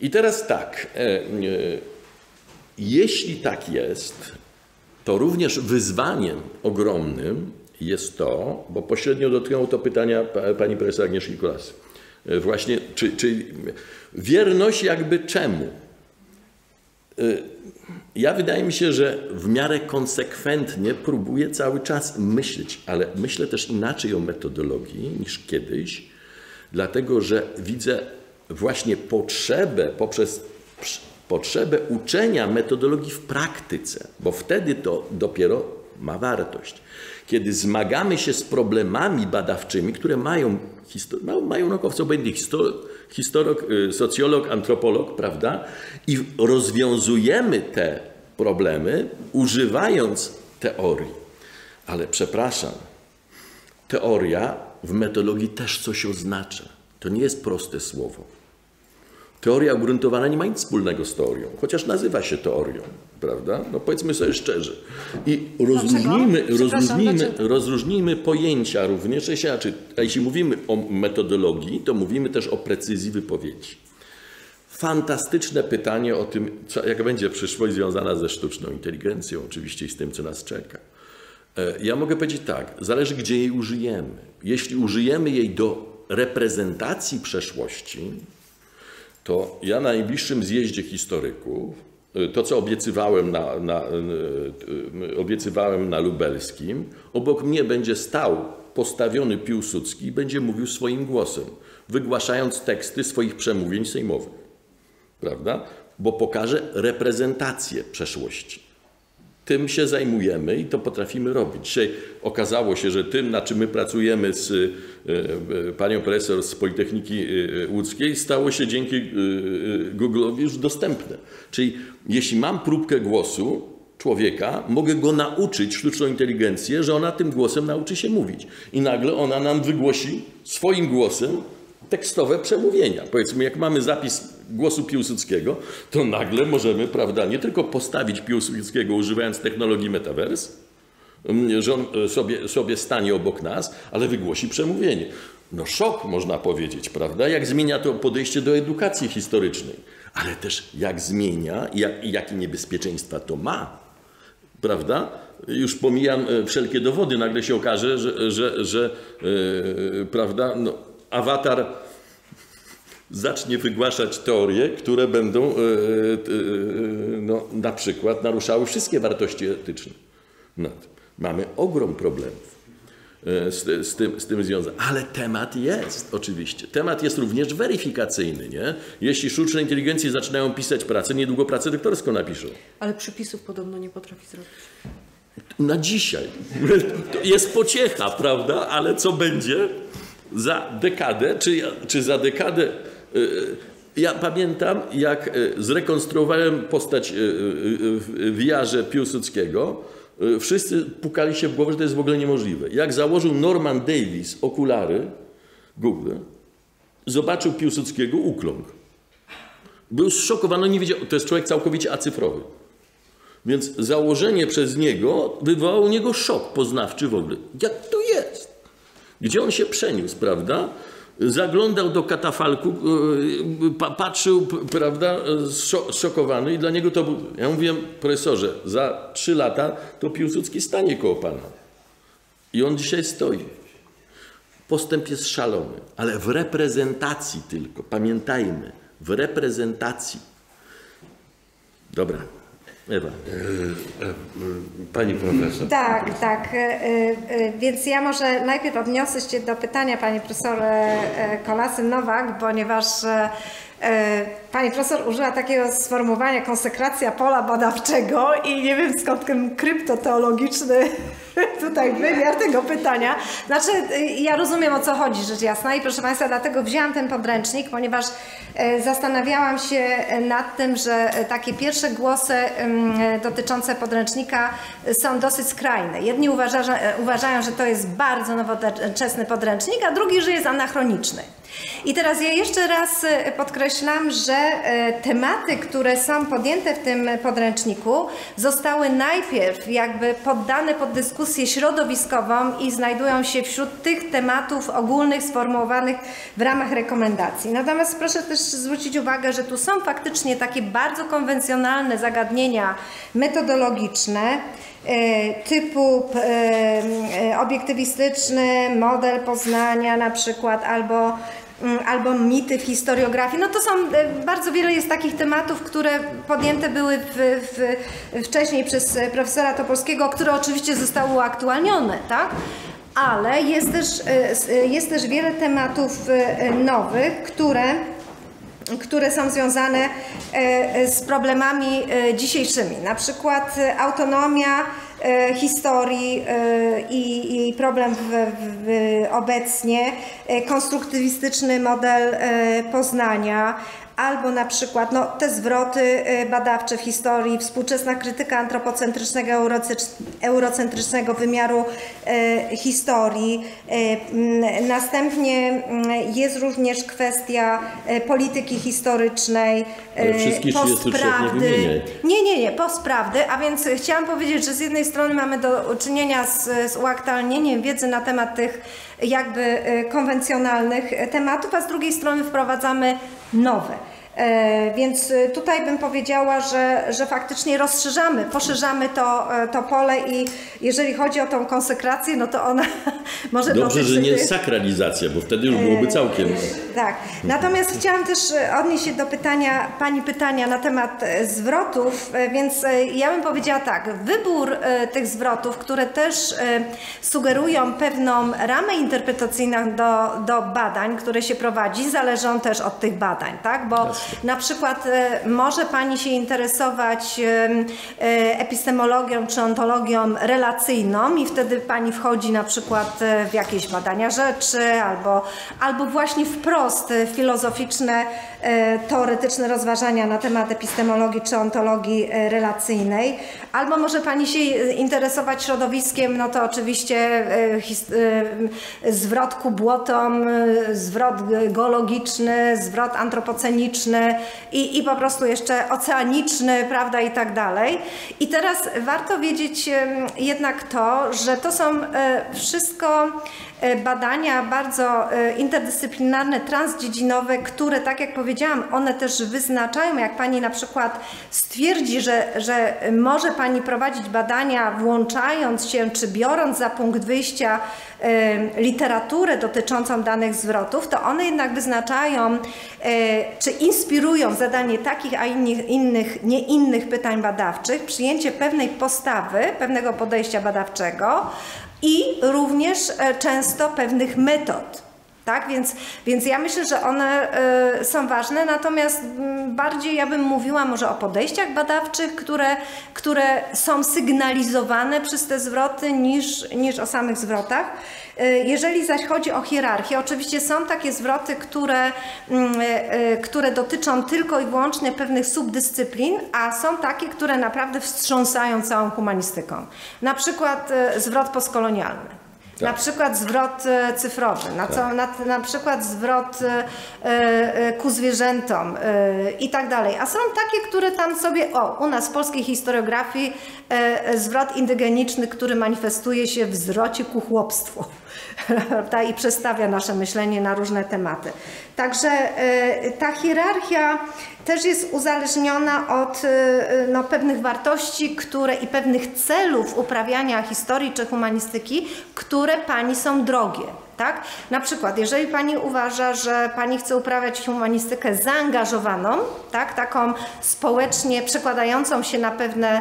I teraz tak, jeśli tak jest, to również wyzwaniem ogromnym jest to, bo pośrednio dotknęło to pytania pani profesor Agnieszki Kulas. Właśnie, czy, czy wierność jakby czemu? Ja wydaje mi się, że w miarę konsekwentnie próbuję cały czas myśleć, ale myślę też inaczej o metodologii niż kiedyś, dlatego że widzę właśnie potrzebę poprzez potrzebę uczenia metodologii w praktyce, bo wtedy to dopiero ma wartość. Kiedy zmagamy się z problemami badawczymi, które mają, mają naukowcy obojętni, historok, socjolog, antropolog, prawda? I rozwiązujemy te problemy używając teorii. Ale przepraszam, teoria w metodologii też coś oznacza. To nie jest proste słowo. Teoria ugruntowana nie ma nic wspólnego z teorią, chociaż nazywa się teorią, prawda? No powiedzmy sobie szczerze. I rozróżnijmy, rozróżnijmy, rozróżnijmy pojęcia również. A jeśli mówimy o metodologii, to mówimy też o precyzji wypowiedzi. Fantastyczne pytanie o tym, co, jak będzie przyszłość związana ze sztuczną inteligencją, oczywiście i z tym, co nas czeka. Ja mogę powiedzieć tak, zależy gdzie jej użyjemy. Jeśli użyjemy jej do reprezentacji przeszłości, to ja na najbliższym zjeździe historyków, to co obiecywałem na, na, obiecywałem na Lubelskim, obok mnie będzie stał postawiony Piłsudski i będzie mówił swoim głosem, wygłaszając teksty swoich przemówień sejmowych. Prawda? Bo pokaże reprezentację przeszłości. Tym się zajmujemy i to potrafimy robić. Dzisiaj okazało się, że tym, na czym my pracujemy z y, y, panią profesor z Politechniki Łódzkiej, stało się dzięki y, y, Google'owi już dostępne. Czyli jeśli mam próbkę głosu człowieka, mogę go nauczyć, sztuczną inteligencję, że ona tym głosem nauczy się mówić. I nagle ona nam wygłosi swoim głosem tekstowe przemówienia. Powiedzmy, jak mamy zapis głosu Piłsudskiego, to nagle możemy, prawda, nie tylko postawić Piłsudskiego używając technologii Metaverse, że on sobie, sobie stanie obok nas, ale wygłosi przemówienie. No szok, można powiedzieć, prawda? Jak zmienia to podejście do edukacji historycznej, ale też jak zmienia i jak, jakie niebezpieczeństwa to ma, prawda? Już pomijam wszelkie dowody, nagle się okaże, że, że, że yy, prawda, no, awatar zacznie wygłaszać teorie, które będą yy, yy, no, na przykład naruszały wszystkie wartości etyczne. No, mamy ogrom problemów z, z tym, z tym związanych. Ale temat jest oczywiście. Temat jest również weryfikacyjny, nie? Jeśli sztuczne inteligencje zaczynają pisać pracę, niedługo pracę doktorską napiszą. Ale przypisów podobno nie potrafi zrobić. Na dzisiaj. To jest pociecha, prawda? Ale co będzie za dekadę? Czy, czy za dekadę... Ja pamiętam, jak zrekonstruowałem postać w Jarze Piłsudskiego, wszyscy pukali się w głowę, że to jest w ogóle niemożliwe. Jak założył Norman Davis okulary, Google, zobaczył Piłsudskiego, ukląkł. Był zszokowany, nie wiedział, to jest człowiek całkowicie acyfrowy. Więc założenie przez niego wywołało u niego szok poznawczy w ogóle. Jak to jest? Gdzie on się przeniósł, prawda? Zaglądał do katafalku, patrzył, prawda, szokowany i dla niego to był... Ja mówiłem, profesorze, za trzy lata to Piłsudski stanie koło pana. I on dzisiaj stoi. Postęp jest szalony, ale w reprezentacji tylko. Pamiętajmy, w reprezentacji. Dobra. Ewa. Pani profesor. Tak, tak. Więc ja może najpierw odniosę się do pytania pani profesor Kolasy-Nowak, ponieważ pani profesor użyła takiego sformułowania konsekracja pola badawczego i nie wiem skąd ten kryptoteologiczny tutaj wymiar tego pytania. Znaczy ja rozumiem, o co chodzi, rzecz jasna, i proszę państwa, dlatego wzięłam ten podręcznik, ponieważ zastanawiałam się nad tym, że takie pierwsze głosy dotyczące podręcznika są dosyć skrajne. Jedni uważa, że, uważają, że to jest bardzo nowoczesny podręcznik, a drugi, że jest anachroniczny. I teraz ja jeszcze raz podkreślam, że tematy, które są podjęte w tym podręczniku, zostały najpierw jakby poddane pod dyskusję środowiskową i znajdują się wśród tych tematów ogólnych sformułowanych w ramach rekomendacji. Natomiast proszę też zwrócić uwagę, że tu są faktycznie takie bardzo konwencjonalne zagadnienia metodologiczne, typu obiektywistyczny model poznania na przykład, albo, albo mity w historiografii. No to są, bardzo wiele jest takich tematów, które podjęte były w, w, wcześniej przez profesora Topolskiego, które oczywiście zostały uaktualnione, tak? Ale jest też, jest też wiele tematów nowych, które które są związane z problemami dzisiejszymi, na przykład autonomia historii i, i problem w, w, obecnie, konstruktywistyczny model poznania, albo na przykład no, te zwroty badawcze w historii, współczesna krytyka antropocentrycznego, eurocentrycznego wymiaru e, historii. E, następnie jest również kwestia polityki historycznej, e, postprawdy. Nie, nie, nie, postprawdy, a więc chciałam powiedzieć, że z jednej strony mamy do czynienia z, z uaktualnieniem wiedzy na temat tych jakby konwencjonalnych tematów, a z drugiej strony wprowadzamy nowe. Więc tutaj bym powiedziała, że, że faktycznie rozszerzamy, poszerzamy to, to pole i jeżeli chodzi o tą konsekrację, no to ona może... Dobrze, że nie sakralizacja, bo wtedy już byłoby całkiem... Tak. Natomiast chciałam też odnieść się do pytania, pani pytania na temat zwrotów, więc ja bym powiedziała tak, wybór tych zwrotów, które też sugerują pewną ramę interpretacyjną do, do badań, które się prowadzi, zależą też od tych badań, tak? Bo na przykład może pani się interesować epistemologią czy ontologią relacyjną i wtedy pani wchodzi na przykład w jakieś badania rzeczy albo, albo właśnie wprost wprost filozoficzne, teoretyczne rozważania na temat epistemologii czy ontologii relacyjnej, albo może Pani się interesować środowiskiem, no to oczywiście zwrot ku błotom, zwrot geologiczny, zwrot antropoceniczny i, i po prostu jeszcze oceaniczny, prawda, i tak dalej. I teraz warto wiedzieć jednak to, że to są wszystko badania bardzo interdyscyplinarne, transdziedzinowe, które, tak jak powiedziałam, one też wyznaczają, jak Pani na przykład stwierdzi, że, że może Pani prowadzić badania włączając się, czy biorąc za punkt wyjścia literaturę dotyczącą danych zwrotów, to one jednak wyznaczają, czy inspirują zadanie takich, a innych, innych, nie innych pytań badawczych, przyjęcie pewnej postawy, pewnego podejścia badawczego, i również często pewnych metod. Tak? Więc, więc ja myślę, że one y, są ważne, natomiast bardziej ja bym mówiła może o podejściach badawczych, które, które są sygnalizowane przez te zwroty, niż, niż o samych zwrotach. Jeżeli zaś chodzi o hierarchię, oczywiście są takie zwroty, które, które dotyczą tylko i wyłącznie pewnych subdyscyplin, a są takie, które naprawdę wstrząsają całą humanistyką. Na przykład zwrot postkolonialny. Tak. Na przykład zwrot cyfrowy, na, co, tak. na, na przykład zwrot y, ku zwierzętom y, i tak dalej. A są takie, które tam sobie, o, u nas w polskiej historiografii y, zwrot indygeniczny, który manifestuje się w zwrocie ku chłopstwu i przestawia nasze myślenie na różne tematy. Także y, ta hierarchia też jest uzależniona od no, pewnych wartości, które i pewnych celów uprawiania historii czy humanistyki, które Pani są drogie. Tak? Na przykład, jeżeli Pani uważa, że Pani chce uprawiać humanistykę zaangażowaną, tak? Taką społecznie przekładającą się na pewne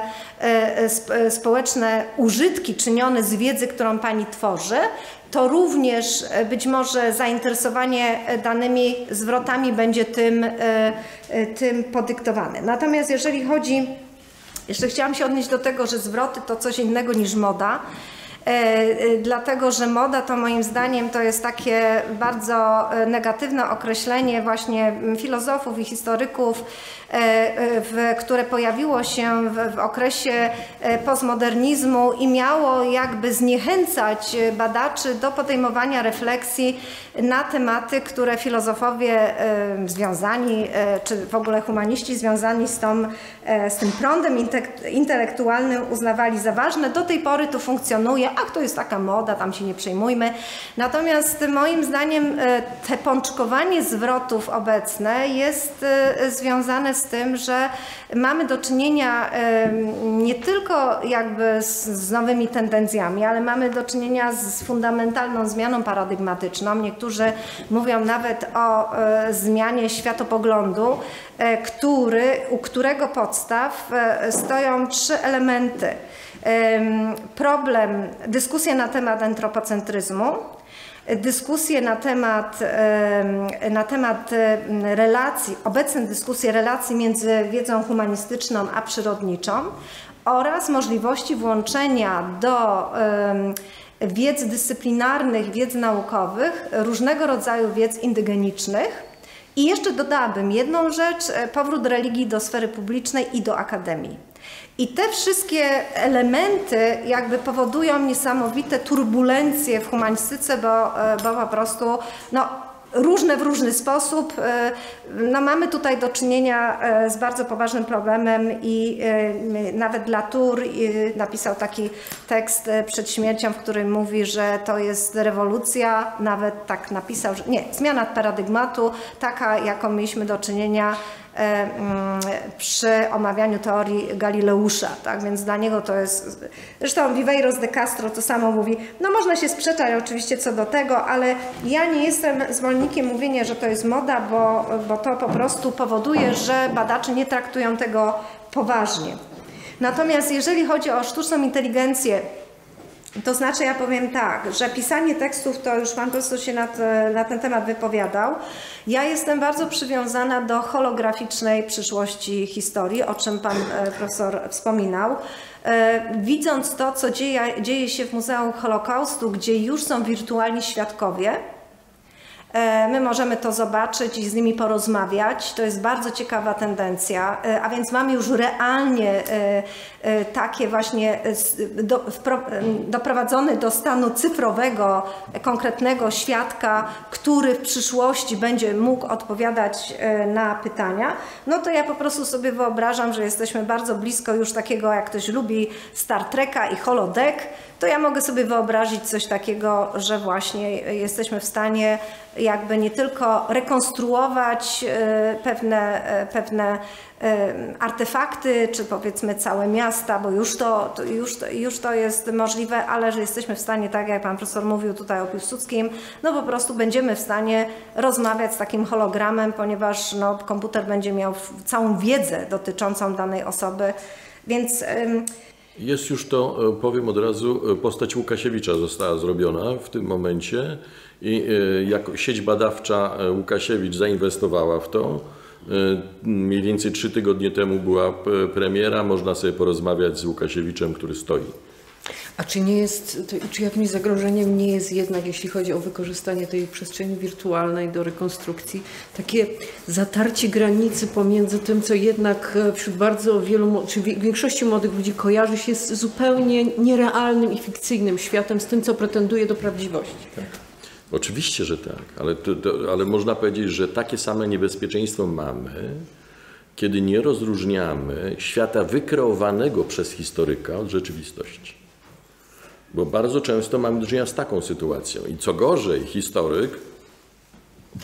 społeczne użytki czynione z wiedzy, którą Pani tworzy, to również być może zainteresowanie danymi zwrotami będzie tym, tym podyktowane. Natomiast jeżeli chodzi, jeszcze chciałam się odnieść do tego, że zwroty to coś innego niż moda, dlatego że moda to moim zdaniem to jest takie bardzo negatywne określenie właśnie filozofów i historyków, które pojawiło się w okresie postmodernizmu i miało jakby zniechęcać badaczy do podejmowania refleksji na tematy, które filozofowie związani, czy w ogóle humaniści związani z, tą, z tym prądem intelektualnym uznawali za ważne. Do tej pory to funkcjonuje, a to jest taka moda, tam się nie przejmujmy. Natomiast moim zdaniem te pączkowanie zwrotów obecne jest związane z tym, że mamy do czynienia nie tylko jakby z, z nowymi tendencjami, ale mamy do czynienia z fundamentalną zmianą paradygmatyczną. Niektórzy mówią nawet o zmianie światopoglądu, który, u którego podstaw stoją trzy elementy. Problem, dyskusje na temat antropocentryzmu, dyskusje na temat, na temat relacji, obecne dyskusje relacji między wiedzą humanistyczną a przyrodniczą oraz możliwości włączenia do wiedz dyscyplinarnych, wiedz naukowych, różnego rodzaju wiedz indygenicznych. I jeszcze dodałabym jedną rzecz, powrót religii do sfery publicznej i do akademii. I te wszystkie elementy jakby powodują niesamowite turbulencje w humanistyce, bo, bo po prostu no, różne w różny sposób. No, mamy tutaj do czynienia z bardzo poważnym problemem i nawet Latour napisał taki tekst przed śmiercią, w którym mówi, że to jest rewolucja, nawet tak napisał, że nie, zmiana paradygmatu, taka jaką mieliśmy do czynienia przy omawianiu teorii Galileusza, tak? Więc dla niego to jest, zresztą Viveiros de Castro to samo mówi, no można się sprzeczać oczywiście co do tego, ale ja nie jestem zwolennikiem mówienia, że to jest moda, bo, bo to po prostu powoduje, że badacze nie traktują tego poważnie. Natomiast jeżeli chodzi o sztuczną inteligencję, to znaczy ja powiem tak, że pisanie tekstów, to już Pan profesor się nad, na ten temat wypowiadał. Ja jestem bardzo przywiązana do holograficznej przyszłości historii, o czym Pan profesor wspominał. Widząc to, co dzieje, dzieje się w Muzeum Holokaustu, gdzie już są wirtualni świadkowie, My możemy to zobaczyć i z nimi porozmawiać. To jest bardzo ciekawa tendencja, a więc mamy już realnie takie właśnie do, wpro, doprowadzony do stanu cyfrowego, konkretnego świadka, który w przyszłości będzie mógł odpowiadać na pytania. No to ja po prostu sobie wyobrażam, że jesteśmy bardzo blisko już takiego, jak ktoś lubi Star Treka i holodeck, to ja mogę sobie wyobrazić coś takiego, że właśnie jesteśmy w stanie jakby nie tylko rekonstruować pewne, pewne artefakty, czy powiedzmy całe miasta, bo już to, to, już, to, już to jest możliwe, ale że jesteśmy w stanie, tak jak pan profesor mówił tutaj o Piłsudskim, no po prostu będziemy w stanie rozmawiać z takim hologramem, ponieważ no, komputer będzie miał całą wiedzę dotyczącą danej osoby, więc... Jest już to, powiem od razu, postać Łukasiewicza została zrobiona w tym momencie i jako sieć badawcza Łukasiewicz zainwestowała w to. Mniej więcej trzy tygodnie temu była premiera, można sobie porozmawiać z Łukasiewiczem, który stoi. A czy nie jest, czy jakimś zagrożeniem nie jest jednak, jeśli chodzi o wykorzystanie tej przestrzeni wirtualnej do rekonstrukcji, takie zatarcie granicy pomiędzy tym, co jednak wśród bardzo wielu, czy większości młodych ludzi kojarzy się z zupełnie nierealnym i fikcyjnym światem, z tym, co pretenduje do prawdziwości? Tak? Oczywiście, że tak, ale, to, to, ale można powiedzieć, że takie same niebezpieczeństwo mamy, kiedy nie rozróżniamy świata wykreowanego przez historyka od rzeczywistości. Bo bardzo często mamy do czynienia z taką sytuacją i co gorzej historyk,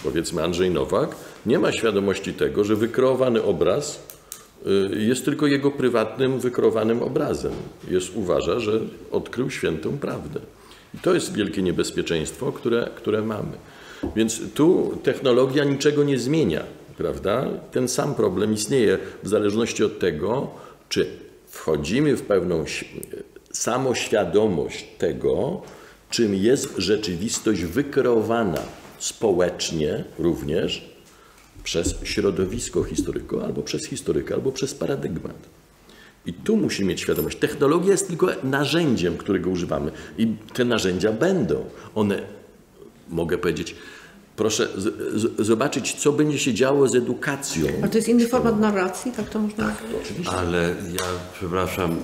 powiedzmy Andrzej Nowak, nie ma świadomości tego, że wykreowany obraz jest tylko jego prywatnym, wykreowanym obrazem. Jest, uważa, że odkrył świętą prawdę. I to jest wielkie niebezpieczeństwo, które, które mamy. Więc tu technologia niczego nie zmienia, prawda? Ten sam problem istnieje w zależności od tego, czy wchodzimy w pewną samoświadomość tego, czym jest rzeczywistość wykreowana społecznie również przez środowisko historyko, albo przez historyka, albo przez paradygmat. I tu musimy mieć świadomość. Technologia jest tylko narzędziem, którego używamy. I te narzędzia będą. One, mogę powiedzieć, proszę z, z, zobaczyć, co będzie się działo z edukacją. Ale to jest inny format narracji, tak to można tak, to oczywiście. Ale ja, przepraszam,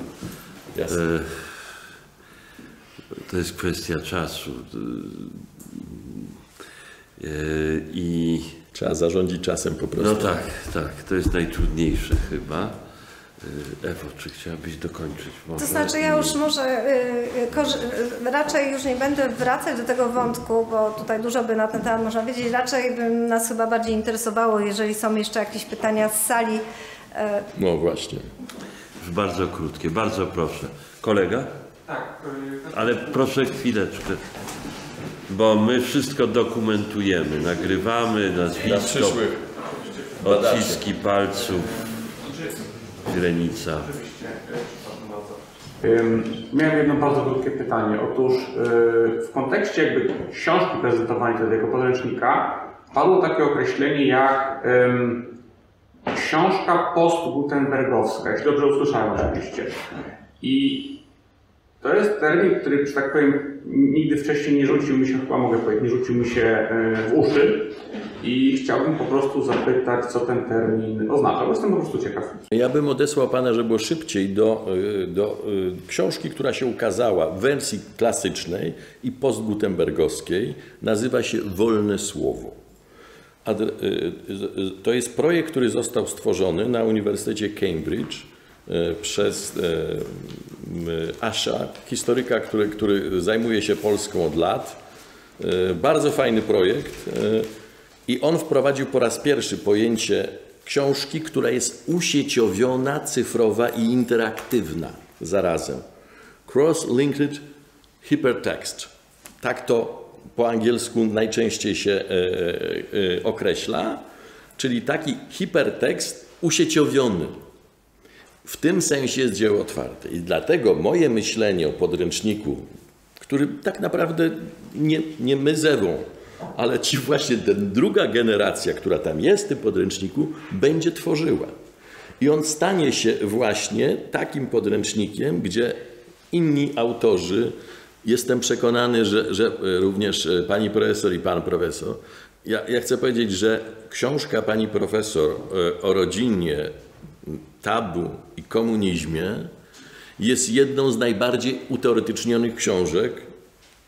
Jasne. To jest kwestia czasu i trzeba zarządzić czasem po prostu. No tak, tak, to jest najtrudniejsze chyba. Ewo, czy chciałabyś dokończyć? Może? To znaczy ja już może raczej już nie będę wracać do tego wątku, bo tutaj dużo by na ten temat można wiedzieć. Raczej bym nas chyba bardziej interesowało, jeżeli są jeszcze jakieś pytania z sali. No właśnie. Bardzo krótkie, bardzo proszę. Kolega? Tak. Ale proszę chwileczkę, bo my wszystko dokumentujemy, nagrywamy, nazwisko, odciski palców, granica. Miałem jedno bardzo krótkie pytanie. Otóż w kontekście jakby książki prezentowanej tutaj jako podręcznika padło takie określenie jak książka post-gutenbergowska, jeśli dobrze usłyszałem oczywiście. I to jest termin, który, że tak powiem, nigdy wcześniej nie rzucił mi się, chyba mogę powiedzieć, nie rzucił mi się w uszy. I chciałbym po prostu zapytać, co ten termin oznacza. Jestem po prostu ciekaw. Ja bym odesłał pana, żeby było szybciej, do, do książki, która się ukazała w wersji klasycznej i post-gutenbergowskiej. Nazywa się Wolne Słowo. To jest projekt, który został stworzony na Uniwersytecie Cambridge przez Asha, historyka, który, który zajmuje się Polską od lat. Bardzo fajny projekt i on wprowadził po raz pierwszy pojęcie książki, która jest usieciowiona, cyfrowa i interaktywna zarazem. Cross-linked hypertext. Tak to po angielsku najczęściej się określa, czyli taki hipertekst usieciowiony. W tym sensie jest dzieło otwarte i dlatego moje myślenie o podręczniku, który tak naprawdę nie, nie my z Ewą, ale ci właśnie ta druga generacja, która tam jest w tym podręczniku, będzie tworzyła. I on stanie się właśnie takim podręcznikiem, gdzie inni autorzy Jestem przekonany, że, że również pani profesor i pan profesor. Ja, ja chcę powiedzieć, że książka pani profesor o rodzinie, tabu i komunizmie jest jedną z najbardziej uteoretycznionych książek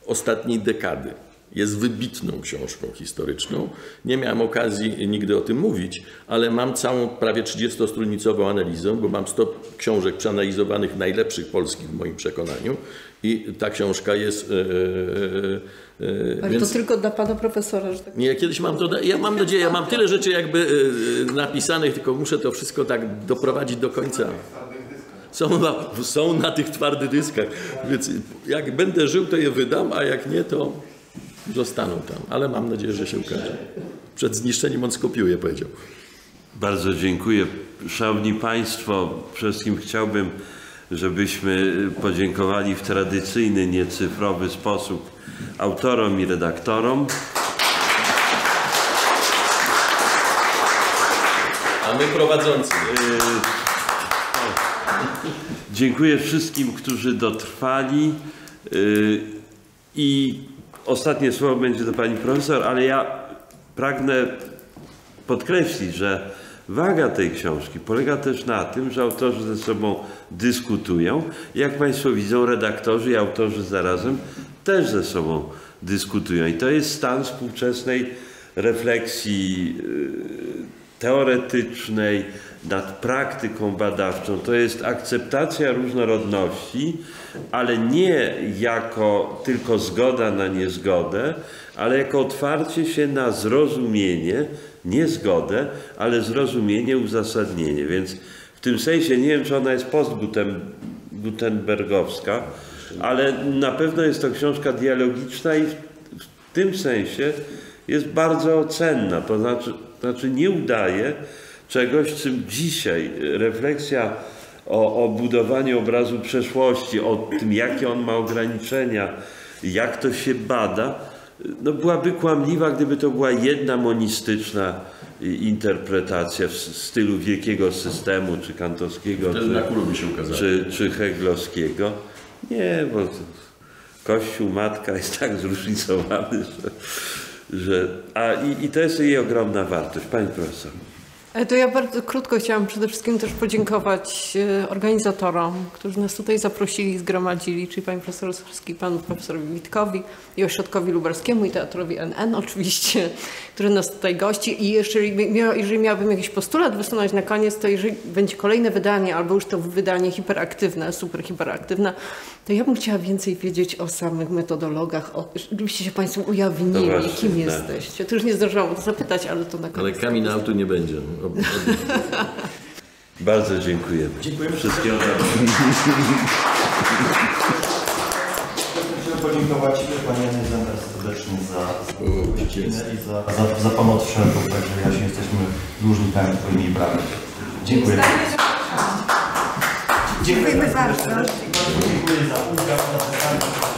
ostatniej dekady. Jest wybitną książką historyczną. Nie miałem okazji nigdy o tym mówić, ale mam całą prawie trzydziestostrunicową analizę, bo mam sto książek przeanalizowanych, najlepszych polskich w moim przekonaniu. I ta książka jest... Yy, yy, ale więc... to tylko dla pana profesora. Że tak... Nie, ja kiedyś mam to... Ja mam nadzieję, ja mam tyle rzeczy jakby yy, napisanych, tylko muszę to wszystko tak doprowadzić do końca. Są na, są na tych twardych dyskach, więc jak będę żył, to je wydam, a jak nie, to... Zostaną tam, ale mam nadzieję, że się ukaże. Przed zniszczeniem on skopiuje, powiedział. Bardzo dziękuję. Szanowni Państwo, wszystkim chciałbym, żebyśmy podziękowali w tradycyjny, niecyfrowy sposób autorom i redaktorom. A my prowadzący. Dziękuję wszystkim, którzy dotrwali i ostatnie słowo będzie do pani profesor, ale ja pragnę podkreślić, że waga tej książki polega też na tym, że autorzy ze sobą dyskutują. Jak państwo widzą, redaktorzy i autorzy zarazem też ze sobą dyskutują. I to jest stan współczesnej refleksji teoretycznej nad praktyką badawczą. To jest akceptacja różnorodności, ale nie jako tylko zgoda na niezgodę, ale jako otwarcie się na zrozumienie, nie zgodę, ale zrozumienie, uzasadnienie. Więc w tym sensie nie wiem, czy ona jest postgutenbergowska, ale na pewno jest to książka dialogiczna i w tym sensie jest bardzo cenna. To znaczy, znaczy nie udaje czegoś, czym dzisiaj refleksja o, o budowaniu obrazu przeszłości, o tym, jakie on ma ograniczenia, jak to się bada, no byłaby kłamliwa, gdyby to była jedna monistyczna interpretacja w stylu wielkiego systemu, czy kantowskiego, czy, czy, czy heglowskiego. Nie, bo Kościół, Matka jest tak zróżnicowany, że... że a i, i to jest jej ogromna wartość. Pani profesor. To ja bardzo krótko chciałam przede wszystkim też podziękować organizatorom, którzy nas tutaj zaprosili i zgromadzili, czyli pani profesor Osorski, panu profesorowi Witkowi i Ośrodkowi Lubelskiemu i Teatrowi N N oczywiście, który nas tutaj gości. I jeszcze, jeżeli miałabym jakiś postulat wysunąć na koniec, to jeżeli będzie kolejne wydanie, albo już to wydanie hiperaktywne, super hiperaktywne, to ja bym chciała więcej wiedzieć o samych metodologach, o, żebyście się państwo ujawnili, właśnie, kim tak. jesteście. To już nie zdążyłam o to zapytać, ale to na koniec. Ale kamień autu nie będzie. Bardzo dziękujemy. Dziękujemy wszystkim. Chciałbym podziękować pani Janie serdecznie za godzinę i za, za, za pomoc wszelką, także ja się jesteśmy dłużnikami twoimi brami. Dziękuję. Dziękujemy bardzo. Dziękuję za udział.